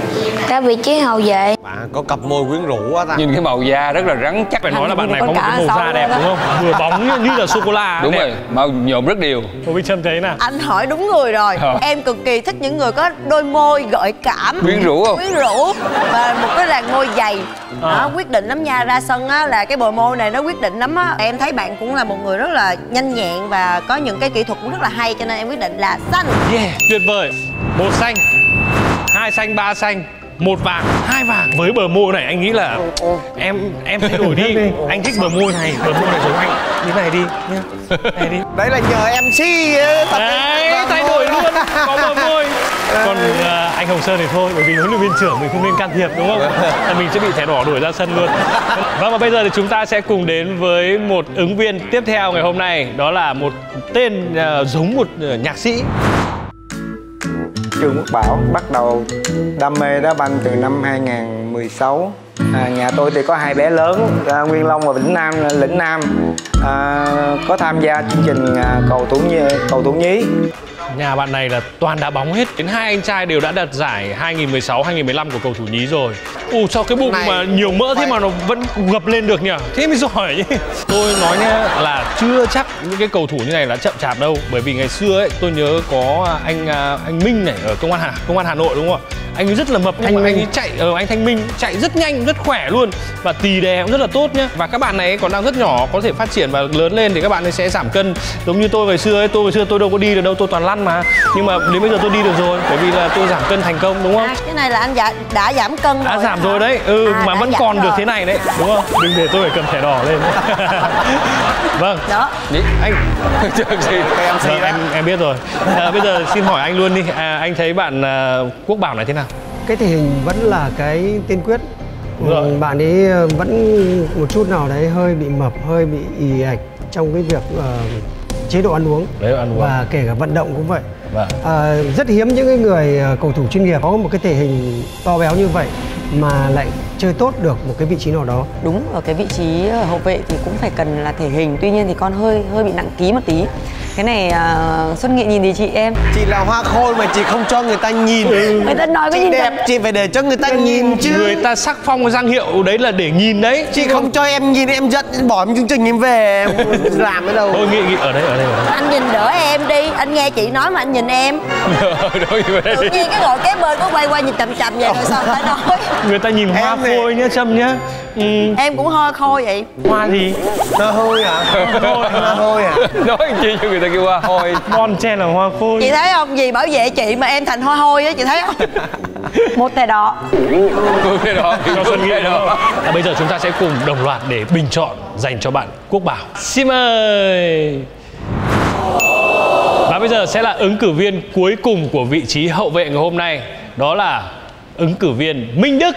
đã vị trí hậu vệ. Bạn có cặp môi quyến rũ quá ta. Nhìn cái màu da rất là rắn chắc. Phải nói là bạn này có một cái màu da đẹp đúng không? Vừa bóng như là sô-cô-la. Đúng rồi, màu nhộm rất đều. Hồ Bích Trâm thấy nào? Anh hỏi đúng người rồi. Em cực kỳ thích những người có đôi môi gợi cảm. Quyến rũ không? Quyến rũ. Và một cái làn môi dày. Đó, quyết định lắm nha. Ra sân á là cái bờ môi này nó quyết định lắm á. Em thấy bạn cũng là một người rất là nhanh nhẹn và có những cái kỹ thuật cũng rất là hay, cho nên em quyết định là xanh. Yeah, tuyệt vời. Một xanh, hai xanh, ba xanh, một vàng, hai vàng. Với bờ môi này anh nghĩ là ừ, ừ. em em thay đổi đi. Anh thích bờ môi này, bờ môi này giống anh. Như này đi nhá. Này đi. Đấy là nhờ em xê tập đấy, thay đổi luôn. Có bờ môi. Còn uh, anh Hồng Sơn thì thôi, bởi vì huấn luyện viên trưởng mình không nên can thiệp đúng không? Là mình sẽ bị thẻ đỏ đuổi ra sân luôn. Vâng, và bây giờ thì chúng ta sẽ cùng đến với một ứng viên tiếp theo ngày hôm nay, đó là một tên uh, giống một uh, nhạc sĩ. Trương Quốc Bảo bắt đầu đam mê đá banh từ năm hai nghìn mười sáu. À, nhà tôi thì có hai bé lớn à, Nguyên Long và Vĩnh Nam, Lĩnh Nam à, có tham gia chương trình à, cầu thủ nhí, cầu thủ nhí. Nhà bạn này là toàn đá bóng hết. Đến hai anh trai đều đã đạt giải hai nghìn mười sáu, hai nghìn mười lăm của cầu thủ nhí rồi. Ồ, sao cái bụng này mà nhiều mỡ thế mà nó vẫn ngập lên được nhỉ? Thế mới giỏi nhỉ? Tôi nói nhá, là chưa chắc những cái cầu thủ như này là chậm chạp đâu. Bởi vì ngày xưa ấy, tôi nhớ có anh anh Minh này ở công an Hà, công an Hà Nội đúng không ạ? Anh rất là mập nhưng mà anh ấy chạy ở anh Thanh Minh chạy rất nhanh, rất khỏe luôn, và tì đè cũng rất là tốt nhá. Và các bạn này còn đang rất nhỏ, có thể phát triển và lớn lên thì các bạn ấy sẽ giảm cân. Giống như tôi ngày xưa ấy, tôi ngày xưa tôi đâu có đi được đâu, tôi toàn lăn mà. Nhưng mà đến bây giờ tôi đi được rồi, bởi vì là tôi giảm cân thành công đúng không? À, cái này là anh đã, đã giảm cân rồi. Đã giảm rồi đấy. Ừ à, mà vẫn còn rồi. Được thế này đấy, đúng không? Đừng để tôi phải cầm thẻ đỏ lên. Vâng. Đó. Đấy, anh em, em em biết rồi. À, bây giờ xin hỏi anh luôn đi. À, anh thấy bạn à, Quốc Bảo này thế nào? Cái thể hình vẫn là cái tiên quyết. Rồi. Bạn ấy vẫn một chút nào đấy hơi bị mập, hơi bị ì ạch trong cái việc uh, chế độ ăn uống. Đấy, ăn uống và kể cả vận động cũng vậy. Vâng. Uh, rất hiếm những cái người cầu thủ chuyên nghiệp có một cái thể hình to béo như vậy mà lại chơi tốt được một cái vị trí nào đó. Đúng, ở cái vị trí hậu vệ thì cũng phải cần là thể hình. Tuy nhiên thì con hơi hơi bị nặng ký một tí. Cái này uh, Xuân Nghị nhìn thì chị em. Chị là hoa khôi mà chị không cho người ta nhìn. Ừ. Người ta nói cái gì đẹp cần... chị phải để cho người ta nhìn, nhìn chứ. Người ta sắc phong cái danh hiệu đấy là để nhìn đấy. Chị không, không cho em nhìn, em giận, em bỏ em chương trình em về. Làm ở đâu. Thôi Nghị, Nghị ở đây, ở đây, ở đây. Anh nhìn đỡ em đi, anh nghe chị nói mà anh nhìn em. Tự nhiên cái ngồi kế bên có quay qua nhìn chậm chậm vậy rồi sao phải nói. Người ta nhìn hoa em khôi thì... nhá Trâm nhá. Ừ. Em cũng hoa khôi vậy. Hoa gì? Nó hôi à? Nó hôi à? Nói chi cho người ta kêu hoa hôi. Bon chen là hoa khôi. Chị thấy không? Vì bảo vệ chị mà em thành hoa hôi á, chị thấy không? Một thẻ đỏ. Một thẻ đỏ. Cho Xuân Nghị đỏ. À, bây giờ chúng ta sẽ cùng đồng loạt để bình chọn dành cho bạn Quốc Bảo. Xin mời. Và bây giờ sẽ là ứng cử viên cuối cùng của vị trí hậu vệ ngày hôm nay. Đó là ứng cử viên Minh Đức.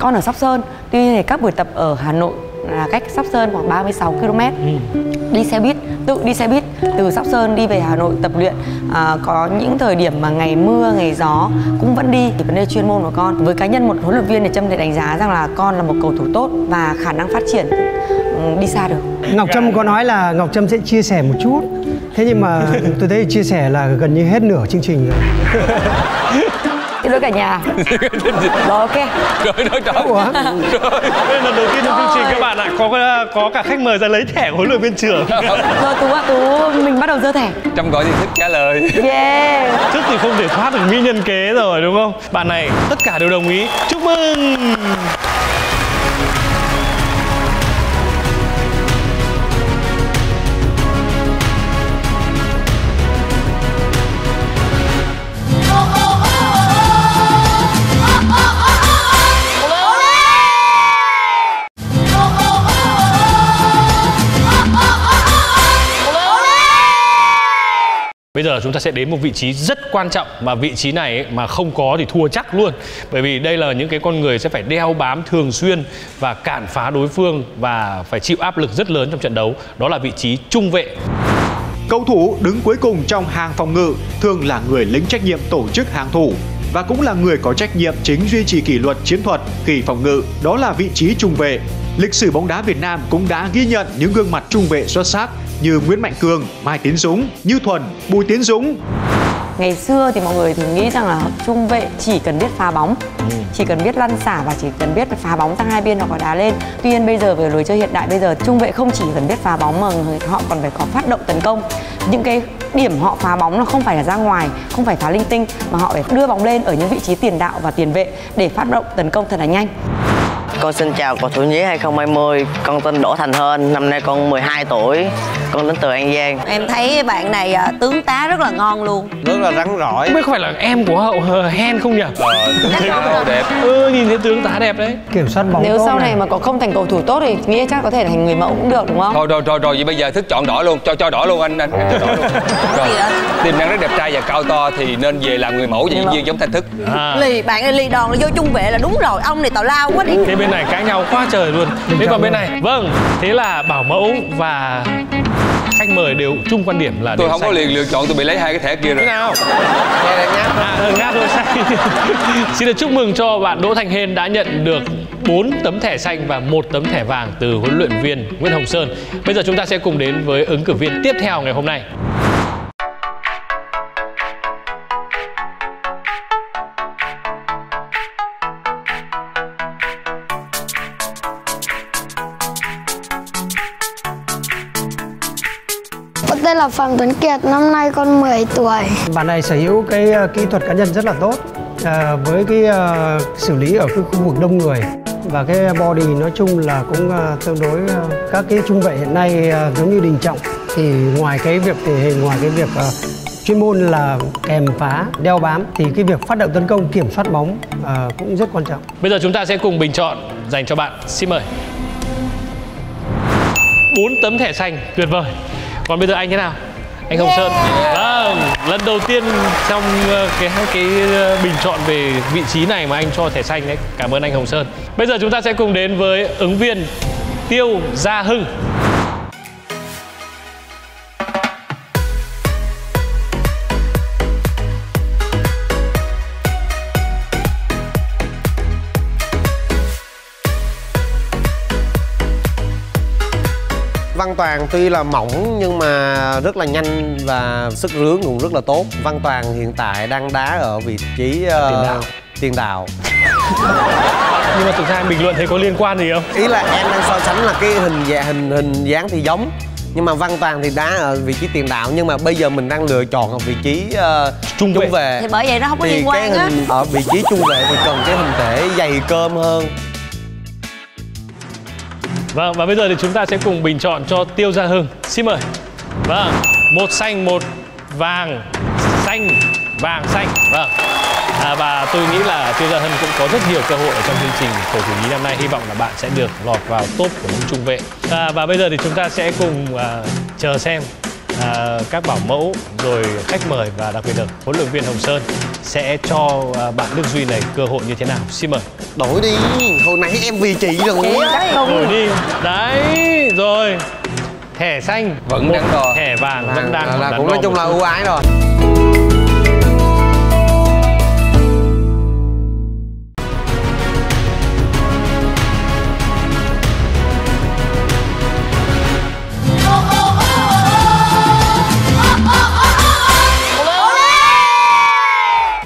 Con ở Sóc Sơn, tuy nhiên thì các buổi tập ở Hà Nội là cách Sóc Sơn khoảng ba mươi sáu ki lô mét. Ừ. Đi xe buýt, tự đi xe buýt từ Sóc Sơn đi về Hà Nội tập luyện. À, có những thời điểm mà ngày mưa, ngày gió cũng vẫn đi. Thì vấn đề chuyên môn của con, với cá nhân một huấn luyện viên thì Trâm thể đánh giá rằng là con là một cầu thủ tốt và khả năng phát triển đi xa được. Ngọc Trâm có nói là Ngọc Trâm sẽ chia sẻ một chút. Thế nhưng mà tôi thấy chia sẻ là gần như hết nửa chương trình rồi. Xin lỗi cả nhà. Rồi ok. Rồi nói đó. Ủa? Rồi. Đây là lần đầu tiên trong chương trình các bạn ạ. Có có cả khách mời ra lấy thẻ huấn luyện viên trưởng. Rồi Tú ạ, Tú mình bắt đầu dơ thẻ. Trâm có gì thích trả lời. Yeah. Trước thì không thể thoát được mỹ nhân kế rồi đúng không? Bạn này tất cả đều đồng ý. Chúc mừng. Bây giờ chúng ta sẽ đến một vị trí rất quan trọng, mà vị trí này ấy, mà không có thì thua chắc luôn. Bởi vì đây là những cái con người sẽ phải đeo bám thường xuyên và cản phá đối phương và phải chịu áp lực rất lớn trong trận đấu. Đó là vị trí trung vệ. Cầu thủ đứng cuối cùng trong hàng phòng ngự thường là người lính trách nhiệm tổ chức hàng thủ và cũng là người có trách nhiệm chính duy trì kỷ luật chiến thuật khi phòng ngự. Đó là vị trí trung vệ. Lịch sử bóng đá Việt Nam cũng đã ghi nhận những gương mặt trung vệ xuất sắc như Nguyễn Mạnh Cường, Mai Tiến Dũng, Như Thuần, Bùi Tiến Dũng. Ngày xưa thì mọi người thường nghĩ rằng là trung vệ chỉ cần biết phá bóng, ừ. chỉ cần biết lăn xả và chỉ cần biết phá bóng sang hai biên hoặc là đá lên. Tuy nhiên bây giờ với lối chơi hiện đại bây giờ, trung vệ không chỉ cần biết phá bóng mà họ còn phải có phát động tấn công. Những cái điểm họ phá bóng là không phải là ra ngoài, không phải phá linh tinh, mà họ phải đưa bóng lên ở những vị trí tiền đạo và tiền vệ để phát động tấn công thật là nhanh. Con xin chào Cầu Thủ Nhí hai không hai không, con tên Đỗ Thành Hên, năm nay con mười hai tuổi, con đến từ An Giang. Em thấy bạn này tướng tá rất là ngon luôn, rất là rắn rỏi. Không biết có phải là em của Hậu Hờ Hen không nhỉ? Ờ, tướng đẹp. Ừ, nhìn thấy tướng tá đẹp đấy. Kiểm soát bóng. Nếu sau này, này mà còn không thành cầu thủ tốt thì nghĩa chắc có thể thành người mẫu cũng được đúng không? Rồi rồi rồi rồi, vậy bây giờ thức chọn đỏ luôn, cho cho đỏ luôn anh anh. anh cho đỏ luôn. Rồi. Tiềm năng rất đẹp trai và cao to thì nên về làm người mẫu và diễn viên giống Thanh Thức. À. Lì bạn này lì đòn là vô trung vệ là đúng rồi, ông này tào lao quá đi. Thế bên này cãi nhau quá trời luôn. Thế còn bên này, vâng, thế là bảo mẫu và khách mời đều chung quan điểm là tôi không xanh. Có liền lựa chọn, tôi bị lấy hai cái thẻ kia rồi. Thế nào? Nghe này nhá. À, ừ, ngáp đôi xanh. Xin được chúc mừng cho bạn Đỗ Thành Hên đã nhận được bốn tấm thẻ xanh và một tấm thẻ vàng từ huấn luyện viên Nguyễn Hồng Sơn. Bây giờ chúng ta sẽ cùng đến với ứng cử viên tiếp theo ngày hôm nay. Đây là Phạm Tuấn Kiệt, năm nay con mười tuổi. Bạn này sở hữu cái uh, kỹ thuật cá nhân rất là tốt, à, với cái uh, xử lý ở cái khu vực đông người và cái body nói chung là cũng uh, tương đối. Uh, các cái trung vệ hiện nay uh, giống như Đình Trọng thì ngoài cái việc thể hình, ngoài cái việc uh, chuyên môn là kèm phá, đeo bám thì cái việc phát động tấn công, kiểm soát bóng uh, cũng rất quan trọng. Bây giờ chúng ta sẽ cùng bình chọn dành cho bạn. Xin mời. Bốn tấm thẻ xanh, tuyệt vời. Còn bây giờ anh thế nào? Anh Hồng yeah. Sơn. Vâng, lần đầu tiên trong cái cái bình chọn về vị trí này mà anh cho thẻ xanh đấy. Cảm ơn anh Hồng Sơn. Bây giờ chúng ta sẽ cùng đến với ứng viên Tiêu Gia Hưng. Văn Toàn tuy là mỏng nhưng mà rất là nhanh và sức rướn cũng rất là tốt. Văn Toàn hiện tại đang đá ở vị trí uh, tiền đạo. Nhưng mà thực ra bình luận thấy có liên quan gì không? Ý là em đang so sánh là cái hình dạ, hình hình dáng thì giống, nhưng mà Văn Toàn thì đá ở vị trí tiền đạo, nhưng mà bây giờ mình đang lựa chọn ở vị trí uh, trung, trung vệ. Thì bởi vậy nó không có thì liên quan á. Ở vị trí trung vệ thì cần cái hình thể dày cơm hơn. Vâng, và bây giờ thì chúng ta sẽ cùng bình chọn cho Tiêu Gia Hưng. Xin mời. Vâng, một xanh, một vàng, xanh, vàng, xanh. Vâng, à, và tôi nghĩ là Tiêu Gia Hưng cũng có rất nhiều cơ hội ở trong chương trình Cầu Thủ Nhí năm nay. Hy vọng là bạn sẽ được lọt vào top của những trung vệ. à, Và bây giờ thì chúng ta sẽ cùng à, chờ xem à, các bảo mẫu, rồi khách mời và đặc biệt là huấn luyện viên Hồng Sơn sẽ cho à, bạn Đức Duy này cơ hội như thế nào. Xin mời. Đổi đi, hồi nãy em vì chị rồi. Đổi đi. Đấy, rồi. Thẻ xanh vẫn đang đỏ, thẻ vàng vẫn đang là, là, là cũng nói chung là ưu ái rồi.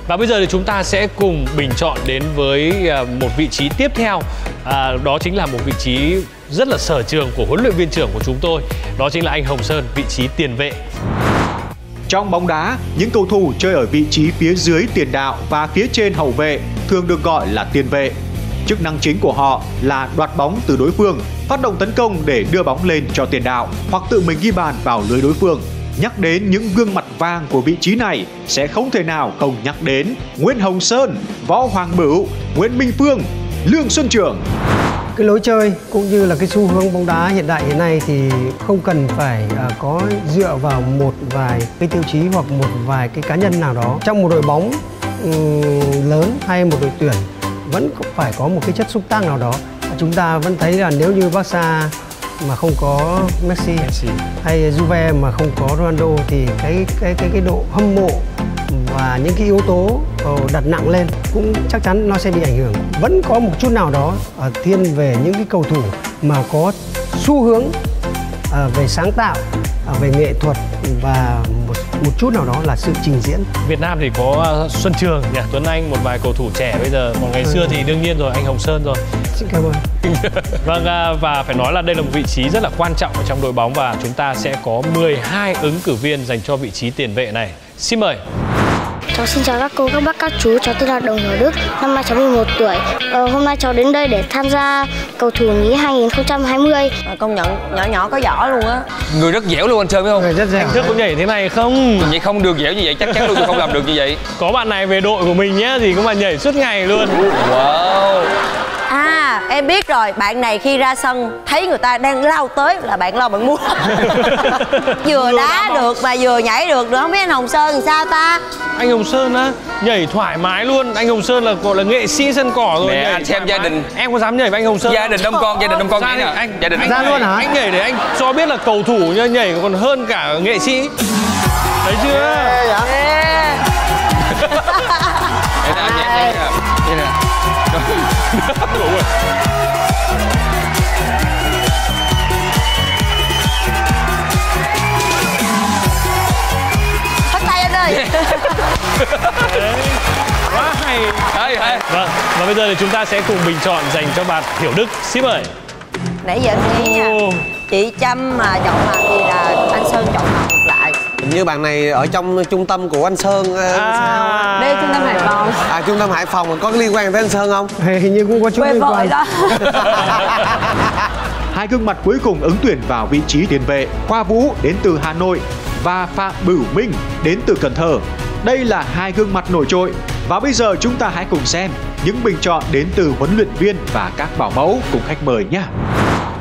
Và bây giờ thì chúng ta sẽ cùng bình chọn đến với một vị trí tiếp theo. à, Đó chính là một vị trí rất là sở trường của huấn luyện viên trưởng của chúng tôi. Đó chính là anh Hồng Sơn, vị trí tiền vệ. Trong bóng đá, những cầu thủ chơi ở vị trí phía dưới tiền đạo và phía trên hậu vệ thường được gọi là tiền vệ. Chức năng chính của họ là đoạt bóng từ đối phương, phát động tấn công để đưa bóng lên cho tiền đạo hoặc tự mình ghi bàn vào lưới đối phương. Nhắc đến những gương mặt vàng của vị trí này sẽ không thể nào không nhắc đến Nguyễn Hồng Sơn, Võ Hoàng Bửu, Nguyễn Minh Phương, Lương Xuân Trường. Cái lối chơi cũng như là cái xu hướng bóng đá hiện đại hiện nay thì không cần phải uh, có dựa vào một vài cái tiêu chí hoặc một vài cái cá nhân nào đó. Trong một đội bóng um, lớn hay một đội tuyển vẫn phải có một cái chất xúc tác nào đó. Chúng ta vẫn thấy là nếu như Barca mà không có Messi, Messi hay Juve mà không có Ronaldo thì cái cái cái cái độ hâm mộ và những cái yếu tố đặt nặng lên cũng chắc chắn nó sẽ bị ảnh hưởng. Vẫn có một chút nào đó thiên về những cái cầu thủ mà có xu hướng à, về sáng tạo, à, về nghệ thuật và một, một chút nào đó là sự trình diễn. Việt Nam thì có Xuân Trường, nhỉ, Tuấn Anh, một vài cầu thủ trẻ bây giờ. Còn ngày ừ. xưa thì đương nhiên rồi, anh Hồng Sơn rồi. Xin cảm ơn. Vâng, và phải nói là đây là một vị trí rất là quan trọng ở trong đội bóng và chúng ta sẽ có mười hai ứng cử viên dành cho vị trí tiền vệ này. Xin mời. Cháu xin chào các cô, các bác, các chú. Cháu tên là Đồng Hồ Đức. Năm nay cháu mười một tuổi. Ờ, hôm nay cháu đến đây để tham gia Cầu Thủ Nhí hai không hai mươi. À, công nhận nhỏ nhỏ có giỏ luôn á. Người rất dẻo luôn anh Sơn, phải không? Người rất dẻo. Anh Thức cũng nhảy thế này không? Vậy không được dẻo như vậy, chắc chắn luôn tôi không làm được như vậy. Có bạn này về đội của mình nhé, thì cũng mà nhảy suốt ngày luôn. Wow. À, em biết rồi, bạn này khi ra sân thấy người ta đang lao tới là bạn lo bạn mua. Vừa đá được mà vừa nhảy được nữa. Không biết anh Hồng Sơn làm sao ta? Anh Hồng Sơn á, nhảy thoải mái luôn. Anh Hồng Sơn là gọi là nghệ sĩ sân cỏ rồi. Nè, xem gia đình. Em có dám nhảy với anh Hồng Sơn? Gia đình đông con, gia đình đông con nhảy nào. Anh, gia đình anh ra luôn hả? Anh nhảy để anh cho biết là cầu thủ nhảy còn hơn cả nghệ sĩ. Thấy chưa? Hất tay anh ơi. Quá hay. Hay, hay. Vâng, và bây giờ thì chúng ta sẽ cùng bình chọn dành cho bạn Hiểu Đức. Xin mời. Nãy giờ chị nha, chị Trâm mà chọn màu thì là anh Sơn chọn màu ngược lại. Như bạn này ở trong trung tâm của anh Sơn à, sao? Đây trung tâm Hải Phòng. À, trung tâm Hải Phòng có liên quan tới anh Sơn không? Hình như cũng có chút liên quan đó. Hai gương mặt cuối cùng ứng tuyển vào vị trí tiền vệ, Khoa Vũ đến từ Hà Nội và Phạm Bửu Minh đến từ Cần Thơ. Đây là hai gương mặt nổi trội. Và bây giờ chúng ta hãy cùng xem những bình chọn đến từ huấn luyện viên và các bảo mẫu cùng khách mời nhé.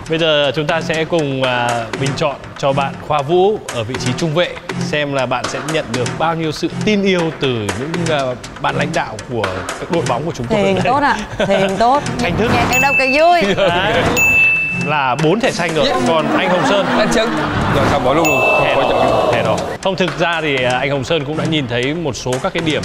Bây giờ chúng ta sẽ cùng uh, bình chọn cho bạn Khoa Vũ ở vị trí trung vệ, xem là bạn sẽ nhận được bao nhiêu sự tin yêu từ những uh, bạn lãnh đạo của đội bóng của chúng tôi. Thiền tốt ạ, à. Thiền tốt. Anh Thức. Nghe càng đông càng vui. Đấy. Là bốn thẻ xanh rồi, yeah. Còn anh Hồng Sơn. Anh Sơn. Rồi xong bỏ luôn luôn. Thẻ đỏ. Thẻ đỏ. Không, thực ra thì anh Hồng Sơn cũng đã nhìn thấy một số các cái điểm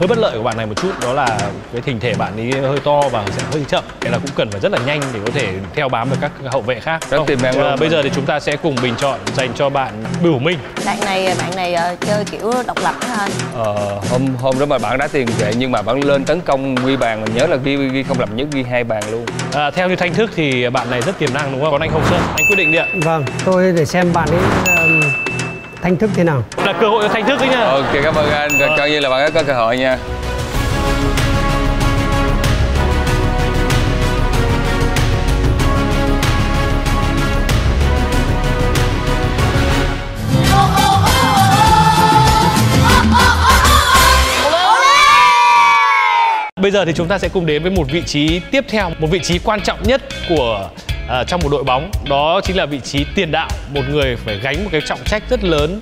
hơi bất lợi của bạn này một chút, đó là cái hình thể bạn ấy hơi to và sẽ hơi chậm, thế là cũng cần phải rất là nhanh để có thể theo bám được các hậu vệ khác. Không, à, bây giờ thì chúng ta sẽ cùng bình chọn dành cho bạn Bửu Minh. Bạn này bạn này uh, chơi kiểu độc lập đó anh. Ờ, hôm hôm đó mà bạn đá tiền vệ nhưng mà bạn lên tấn công ghi bàn, mình nhớ là ghi ghi không làm nhất, ghi hai bàn luôn. À, theo như Thanh Thức thì bạn này rất tiềm năng đúng không? Còn anh Hồng Sơn, anh quyết định đi ạ. Vâng, tôi để xem bạn ấy uh... Thanh Thức thế nào? Là cơ hội cho Thanh Thức đấy nha. Ok, cảm ơn anh. Rồi, coi như là bạn ấy có cơ hội nha. Bây giờ thì chúng ta sẽ cùng đến với một vị trí tiếp theo, một vị trí quan trọng nhất của À, trong một đội bóng, đó chính là vị trí tiền đạo. Một người phải gánh một cái trọng trách rất lớn,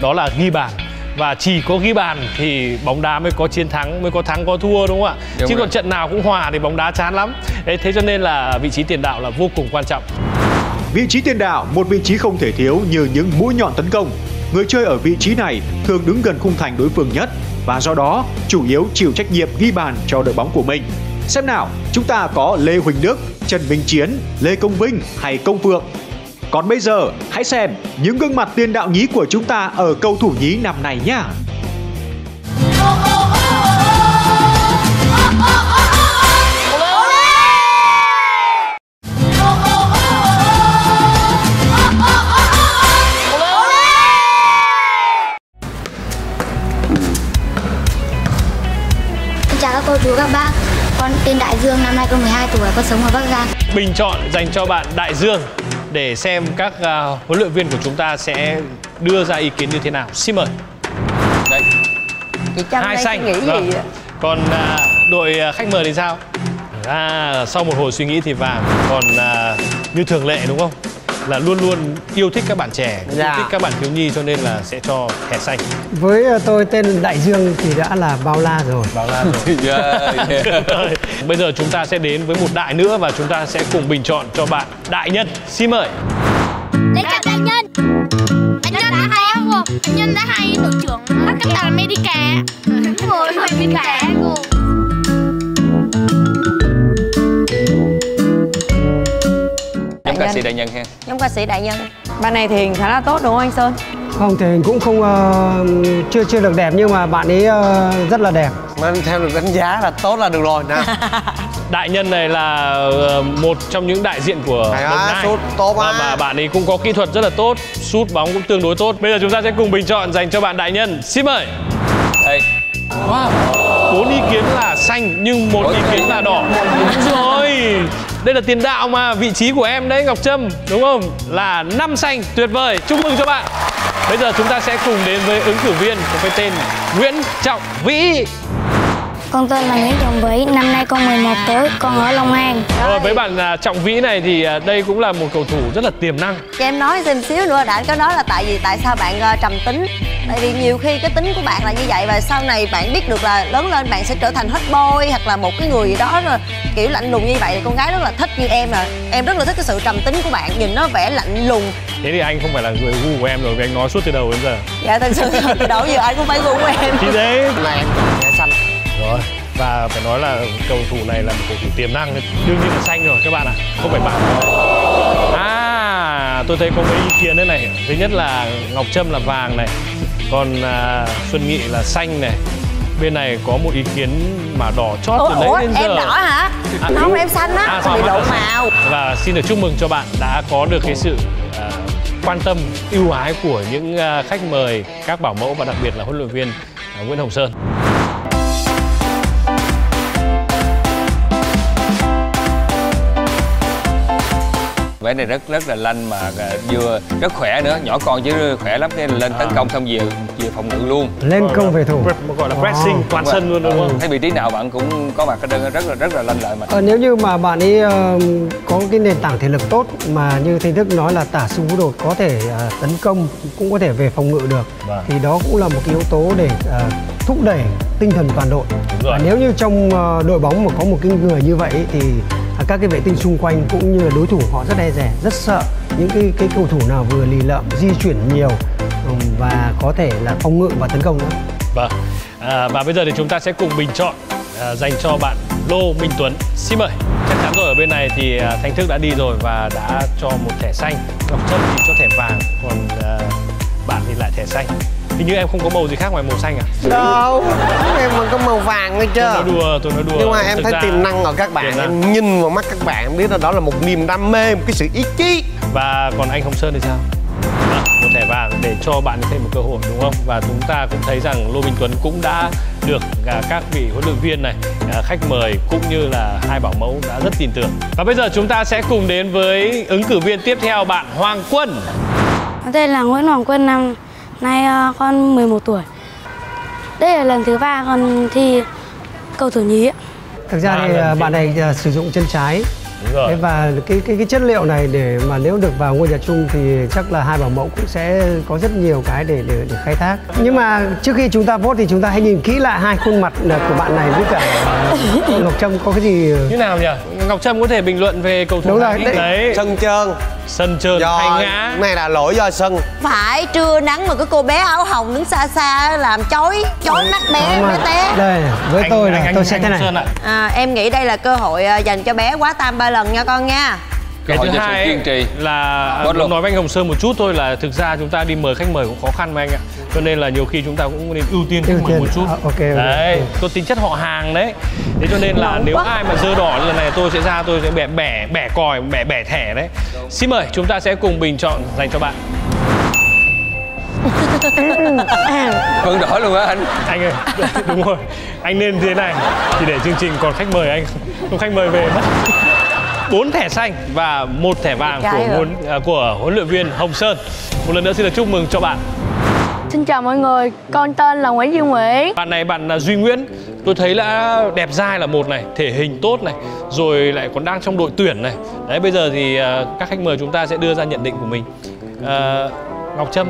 đó là ghi bàn. Và chỉ có ghi bàn thì bóng đá mới có chiến thắng, mới có thắng có thua, đúng không ạ? Đúng chứ rồi. Còn trận nào cũng hòa thì bóng đá chán lắm. Đấy, thế cho nên là vị trí tiền đạo là vô cùng quan trọng. Vị trí tiền đạo, một vị trí không thể thiếu như những mũi nhọn tấn công. Người chơi ở vị trí này thường đứng gần khung thành đối phương nhất và do đó chủ yếu chịu trách nhiệm ghi bàn cho đội bóng của mình. Xem nào, chúng ta có Lê Huỳnh Đức, Trần Minh Chiến, Lê Công Vinh hay Công Phượng. Còn bây giờ, hãy xem những gương mặt tiền đạo nhí của chúng ta ở Cầu Thủ Nhí năm nay nhá. Chào các cô chú các bác. Con tên Đại Dương, năm nay con mười hai tuổi, con sống ở Bắc Giang. Bình chọn dành cho bạn Đại Dương để xem các uh, huấn luyện viên của chúng ta sẽ đưa ra ý kiến như thế nào. Xin mời. Đấy. Chị Trâm hai xanh. Nghĩ gì vậy? Còn uh, đội khách mời thì sao? À, sau một hồi suy nghĩ thì vàng. Còn uh, như thường lệ đúng không? Là luôn luôn yêu thích các bạn trẻ, dạ. Yêu thích các bạn thiếu nhi cho nên là sẽ cho thẻ xanh. Với tôi tên Đại Dương thì đã là bao la rồi. Bao la rồi. Yeah, yeah. Bây giờ chúng ta sẽ đến với một đại nữa và chúng ta sẽ cùng bình chọn cho bạn Đại Nhân. Xin mời. Xin chào Đại Nhân. Anh Nhân đã hay không? Anh Nhân đã hay đội trưởng Captain America. Đúng rồi, America. Ca sĩ Đại Nhân ha. Nhóm ca sĩ Đại Nhân. Bạn này thể hình khá là tốt đúng không anh Sơn? Không, thể hình cũng không uh, chưa chưa được đẹp nhưng mà bạn ấy uh, rất là đẹp. Mà theo được đánh giá là tốt là được rồi nè. Đại Nhân này là một trong những đại diện của Đồng Nai mà bạn ấy cũng có kỹ thuật rất là tốt, sút bóng cũng tương đối tốt. Bây giờ chúng ta sẽ cùng bình chọn dành cho bạn Đại Nhân. Xin mời. Đây. Wow. Bốn ý kiến là xanh nhưng một ý kiến là đỏ. Đúng rồi. Đây là tiền đạo mà vị trí của em đấy Ngọc Trâm, đúng không? Là năm xanh, tuyệt vời. Chúc mừng cho bạn. Bây giờ chúng ta sẽ cùng đến với ứng cử viên có cái tên Nguyễn Trọng Vĩ. Con tên là Nguyễn Trọng Vĩ, năm nay con mười một tuổi, con ở Long An. Rồi, với bạn Trọng Vĩ này thì đây cũng là một cầu thủ rất là tiềm năng. Cho em nói thêm xíu nữa, đã có nói là tại vì tại sao bạn trầm tính. Tại vì nhiều khi cái tính của bạn là như vậy và sau này bạn biết được là lớn lên bạn sẽ trở thành hot boy hoặc là một cái người gì đó rồi kiểu lạnh lùng như vậy. Con gái rất là thích như em rồi. Em rất là thích cái sự trầm tính của bạn, nhìn nó vẻ lạnh lùng. Thế thì anh không phải là người gu của em rồi vì anh nói suốt từ đầu đến giờ. Dạ, thật sự từ đầu giờ anh cũng phải gu của em. Thì đấy là em xanh. Rồi. Và phải nói là cầu thủ này là một cầu thủ tiềm năng, đương nhiên là xanh rồi các bạn ạ, à. Không phải bạn. À, tôi thấy có mấy ý kiến thế này. Thứ nhất là Ngọc Trâm là vàng này, còn à, Xuân Nghị là xanh này. Bên này có một ý kiến mà đỏ chót từ nãy đến giờ. Em đỏ hả? À, không, em xanh á, à, bị đổ màu. Và xin được chúc mừng cho bạn đã có được cái sự à, quan tâm, yêu ái của những à, khách mời, các bảo mẫu và đặc biệt là huấn luyện viên à, Nguyễn Hồng Sơn. Vẻ này rất rất là lanh mà vừa rất khỏe nữa, nhỏ con chứ khỏe lắm, nên lên tấn công xong về về phòng ngự luôn, lên công về thủ, gọi là pressing wow. Toàn sân luôn đúng không? Thấy vị trí nào bạn cũng có mặt cái đơn rất là rất là lanh lợi mà. Ờ, nếu như mà bạn ấy uh, có cái nền tảng thể lực tốt mà như thầy Đức nói là tả xung vũ đột, có thể uh, tấn công cũng có thể về phòng ngự được, vâng. Thì đó cũng là một cái yếu tố để uh, thúc đẩy tinh thần toàn đội. Và nếu như trong uh, đội bóng mà có một cái người như vậy thì các cái vệ tinh xung quanh cũng như là đối thủ họ rất e dè, rất sợ những cái cái cầu thủ nào vừa lì lợm, di chuyển nhiều và có thể là phòng ngự và tấn công nữa. Vâng. À, và bây giờ thì chúng ta sẽ cùng bình chọn à, dành cho bạn Lô Minh Tuấn. Xin mời. Chắc chắn rồi, ở bên này thì à, Thanh Thức đã đi rồi và đã cho một thẻ xanh. Ngọc Trâm thì cho thẻ vàng, còn à, bạn thì lại thẻ xanh. Hình như em không có màu gì khác ngoài màu xanh à? Đâu, em còn có màu vàng nữa chứ. Tôi nói đùa, tôi nói đùa. Nhưng mà em Thực thấy tiềm năng ở các bạn, em nhìn vào mắt các bạn em biết là đó là một niềm đam mê, một cái sự ý chí. Và còn anh Hồng Sơn thì sao? À, một thẻ vàng để cho bạn thêm một cơ hội đúng không? Và chúng ta cũng thấy rằng Lô Minh Tuấn cũng đã được các vị huấn luyện viên này, khách mời cũng như là hai bảo mẫu đã rất tin tưởng. Và bây giờ chúng ta sẽ cùng đến với ứng cử viên tiếp theo, bạn Hoàng Quân. Tên là Nguyễn Hoàng Quân, năm nay con mười một tuổi. Đây là lần thứ ba con thi cầu thủ nhí. Thực ra à, thì bạn này uh, sử dụng chân trái. Đúng rồi. Và cái, cái cái chất liệu này để mà nếu được vào ngôi nhà chung thì chắc là hai bảo mẫu cũng sẽ có rất nhiều cái để để, để khai thác. Nhưng mà trước khi chúng ta vote thì chúng ta hãy nhìn kỹ lại hai khuôn mặt của bạn này với cả Ngọc Trâm có cái gì như nào nhỉ? Ngọc Trâm có thể bình luận về cầu thủ này. Đấy. Đấy. Sân trơn. Sân trơn hay ngã. Này là lỗi do sân. Phải trưa nắng mà cái cô bé áo hồng đứng xa xa làm chói chói mắt bé bé té. Đây, với anh, tôi là tôi anh, sẽ thế này. À, em nghĩ đây là cơ hội dành cho bé quá tam ba lần nha con nha. Cái thứ hai kiên trì là nói với anh Hồng Sơn một chút thôi, là thực ra chúng ta đi mời khách mời cũng khó khăn mà anh ạ. Cho nên là nhiều khi chúng ta cũng nên ưu tiên khách mời một chút. À, okay, đấy, okay. Có tính chất họ hàng đấy. Thế cho nên là nếu ai mà dơ đỏ lần này tôi sẽ ra tôi sẽ bẻ bẻ bẻ còi, bẻ bẻ thẻ đấy. Đúng. Xin mời chúng ta sẽ cùng bình chọn dành cho bạn. Vẫn đỏ luôn á anh. Anh ơi, đúng rồi. Anh nên thế này thì để chương trình còn khách mời anh, không khách mời về mất. bốn thẻ xanh và một thẻ vàng của huấn của huấn luyện viên Hồng Sơn. Một lần nữa xin được chúc mừng cho bạn. Xin chào mọi người, con tên là Nguyễn Duy Nguyễn. Bạn này bạn là Duy Nguyễn, tôi thấy là đẹp dai là một này, thể hình tốt này, rồi lại còn đang trong đội tuyển này. Đấy, bây giờ thì các khách mời chúng ta sẽ đưa ra nhận định của mình. À, Ngọc Trâm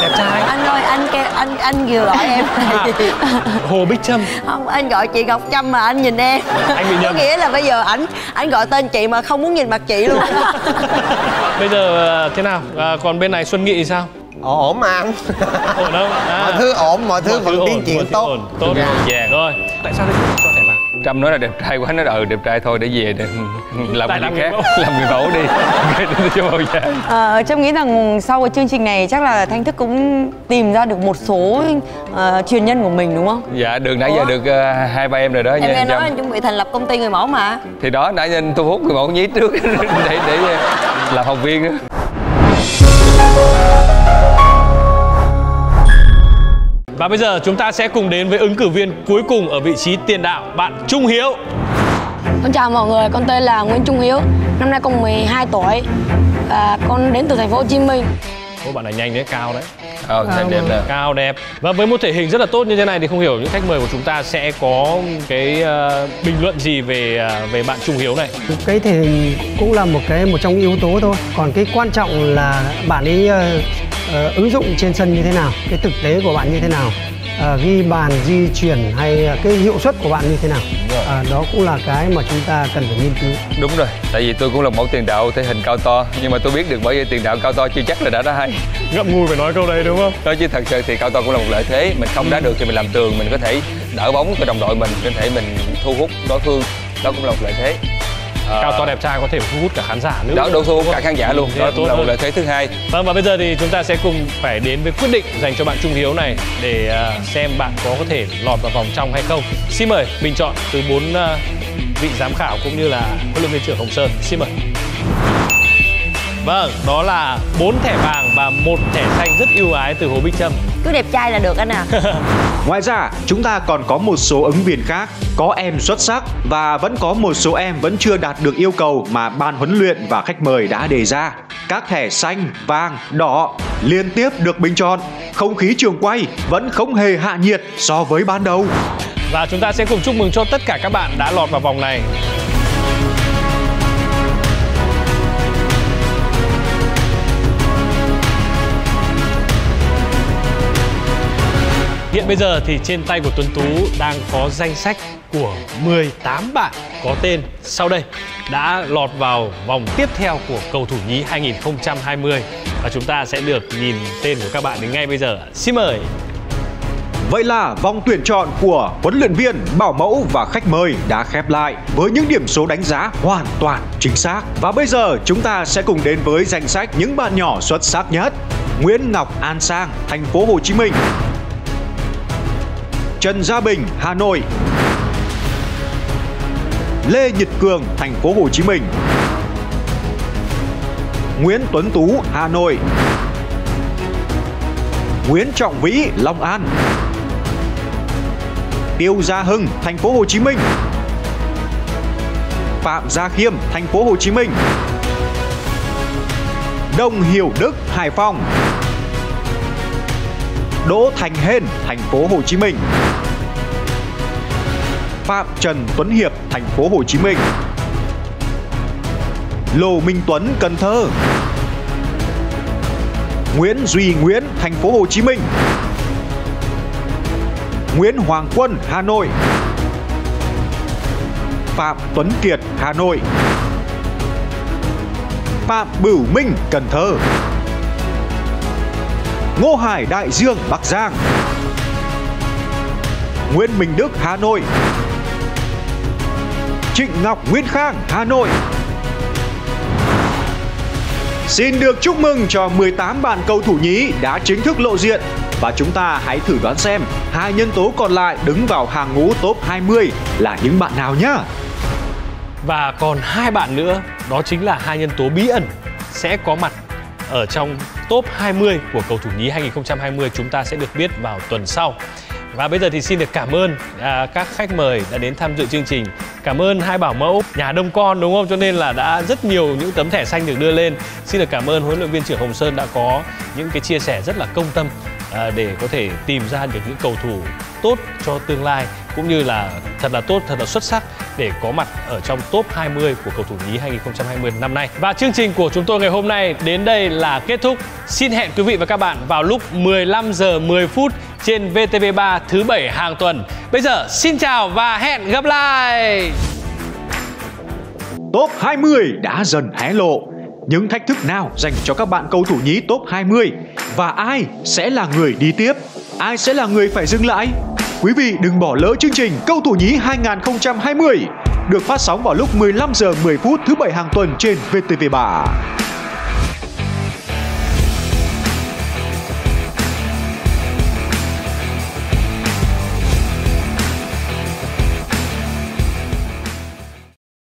đẹp trai. Anh ơi, anh kêu anh anh vừa gọi em à, Hồ Bích Trâm. Không, anh gọi chị Ngọc Trâm mà anh nhìn em. Anh bị nhầm. Có nghĩa là bây giờ ảnh ảnh gọi tên chị mà không muốn nhìn mặt chị luôn. Bây giờ thế nào? À, còn bên này Xuân Nghị thì sao? Ổn mà anh. Ổn đâu? À, mọi thứ ổn, mọi thứ mọi vẫn tiến triển tốt. Ổn, tốt, dàn rồi. Tại sao lại không cho thẻ vàng? Trâm nói là đẹp trai quá, nó ừ đẹp trai thôi để về để làm Tại việc làm khác, làm người mẫu đi. Ờ, Trâm nghĩ rằng sau cái chương trình này chắc là Thanh Thức cũng tìm ra được một số uh, truyền nhân của mình đúng không? Dạ được, nãy Ủa? giờ được uh, hai ba em rồi đó. Em nghe nói anh chuẩn bị thành lập công ty người mẫu mà. Thì đó, nãy giờ thu hút người mẫu nhí trước để, để làm học viên nữa. Và bây giờ chúng ta sẽ cùng đến với ứng cử viên cuối cùng ở vị trí tiền đạo, bạn Trung Hiếu. Con chào mọi người, con tên là Nguyễn Trung Hiếu, năm nay con mười hai tuổi và con đến từ thành phố Hồ Chí Minh. Ô, bạn này nhanh đấy, cao đấy. Ờ, đẹp, đẹp đẹp. Cao đẹp. Và với một thể hình rất là tốt như thế này thì không hiểu những khách mời của chúng ta sẽ có cái uh, bình luận gì về uh, về bạn Trung Hiếu này. Cái thể hình cũng là một cái một trong yếu tố thôi. Còn cái quan trọng là bạn ấy uh, Uh, ứng dụng trên sân như thế nào, cái thực tế của bạn như thế nào, uh, ghi bàn, di chuyển hay uh, cái hiệu suất của bạn như thế nào, uh, đó cũng là cái mà chúng ta cần phải nghiên cứu. Đúng rồi, tại vì tôi cũng là mẫu tiền đạo thể hình cao to, nhưng mà tôi biết được bởi vì tiền đạo cao to chưa chắc là đã đá hay. Ngậm ngùi phải nói câu đây đúng không? Đó, chứ thật sự thì cao to cũng là một lợi thế, mình không đá được thì mình làm tường, mình có thể đỡ bóng cho đồng đội mình, có thể mình thu hút đối phương, đó cũng là một lợi thế. Cao to đẹp trai có thể thu hút cả khán giả nữa. Đó, đúng thu hút cả khán giả luôn. Đó cũng là một lợi thế thứ hai. Vâng, và bây giờ thì chúng ta sẽ cùng phải đến với quyết định dành cho bạn Trung Hiếu này để xem bạn có có thể lọt vào vòng trong hay không. Xin mời bình chọn từ bốn vị giám khảo cũng như là huấn luyện viên trưởng Hồng Sơn. Xin mời. Vâng, đó là bốn thẻ vàng và một thẻ xanh rất ưu ái từ Hồ Bích Trâm. Cứ đẹp trai là được anh à. Ngoài ra, chúng ta còn có một số ứng viên khác. Có em xuất sắc và vẫn có một số em vẫn chưa đạt được yêu cầu mà ban huấn luyện và khách mời đã đề ra. Các thẻ xanh, vàng, đỏ liên tiếp được bình chọn. Không khí trường quay vẫn không hề hạ nhiệt so với ban đầu. Và chúng ta sẽ cùng chúc mừng cho tất cả các bạn đã lọt vào vòng này. Hiện bây giờ thì trên tay của Tuấn Tú đang có danh sách của mười tám bạn có tên sau đây đã lọt vào vòng tiếp theo của Cầu Thủ Nhí hai nghìn không trăm hai mươi. Và chúng ta sẽ được nhìn tên của các bạn đến ngay bây giờ. Xin mời. Vậy là vòng tuyển chọn của huấn luyện viên, bảo mẫu và khách mời đã khép lại với những điểm số đánh giá hoàn toàn chính xác. Và bây giờ chúng ta sẽ cùng đến với danh sách những bạn nhỏ xuất sắc nhất. Nguyễn Ngọc An Sang, thành phố Hồ Chí Minh. Trần Gia Bình, Hà Nội. Lê Nhật Cường, thành phố Hồ Chí Minh. Nguyễn Tuấn Tú, Hà Nội. Nguyễn Trọng Vĩ, Long An. Tiêu Gia Hưng, thành phố Hồ Chí Minh. Phạm Gia Khiêm, thành phố Hồ Chí Minh. Đồng Hiểu Đức, Hải Phòng. Đỗ Thành Hên, thành phố Hồ Chí Minh. Phạm Trần Tuấn Hiệp, thành phố Hồ Chí Minh. Lô Minh Tuấn, Cần Thơ. Nguyễn Duy Nguyễn, thành phố Hồ Chí Minh. Nguyễn Hoàng Quân, Hà Nội. Phạm Tuấn Kiệt, Hà Nội. Phạm Bửu Minh, Cần Thơ. Ngô Hải, Đại Dương, Bắc Giang. Nguyễn Minh Đức, Hà Nội. Trịnh Ngọc Nguyên Khang, Hà Nội. Xin được chúc mừng cho mười tám bạn cầu thủ nhí đã chính thức lộ diện. Và chúng ta hãy thử đoán xem hai nhân tố còn lại đứng vào hàng ngũ top hai mươi là những bạn nào nhá. Và còn hai bạn nữa, đó chính là hai nhân tố bí ẩn sẽ có mặt ở trong top hai mươi của Cầu Thủ Nhí hai nghìn không trăm hai mươi, chúng ta sẽ được biết vào tuần sau. Và bây giờ thì xin được cảm ơn à, các khách mời đã đến tham dự chương trình. Cảm ơn hai bảo mẫu, nhà đông con đúng không? Cho nên là đã rất nhiều những tấm thẻ xanh được đưa lên. Xin được cảm ơn huấn luyện viên trưởng Hồng Sơn đã có những cái chia sẻ rất là công tâm à, để có thể tìm ra được những cầu thủ tốt cho tương lai, cũng như là thật là tốt, thật là xuất sắc để có mặt ở trong top hai mươi của Cầu Thủ Nhí hai nghìn không trăm hai mươi năm nay. Và chương trình của chúng tôi ngày hôm nay đến đây là kết thúc. Xin hẹn quý vị và các bạn vào lúc mười lăm giờ mười phút trên vê tê vê ba thứ bảy hàng tuần. Bây giờ xin chào và hẹn gặp lại. Top hai mươi đã dần hé lộ. Những thách thức nào dành cho các bạn cầu thủ nhí top hai mươi? Và ai sẽ là người đi tiếp? Ai sẽ là người phải dừng lại? Quý vị đừng bỏ lỡ chương trình Cầu Thủ Nhí hai không hai không được phát sóng vào lúc mười lăm giờ mười phút thứ Bảy hàng tuần trên vê tê vê ba.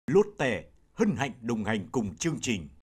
Lốt Tề hân hạnh đồng hành cùng chương trình.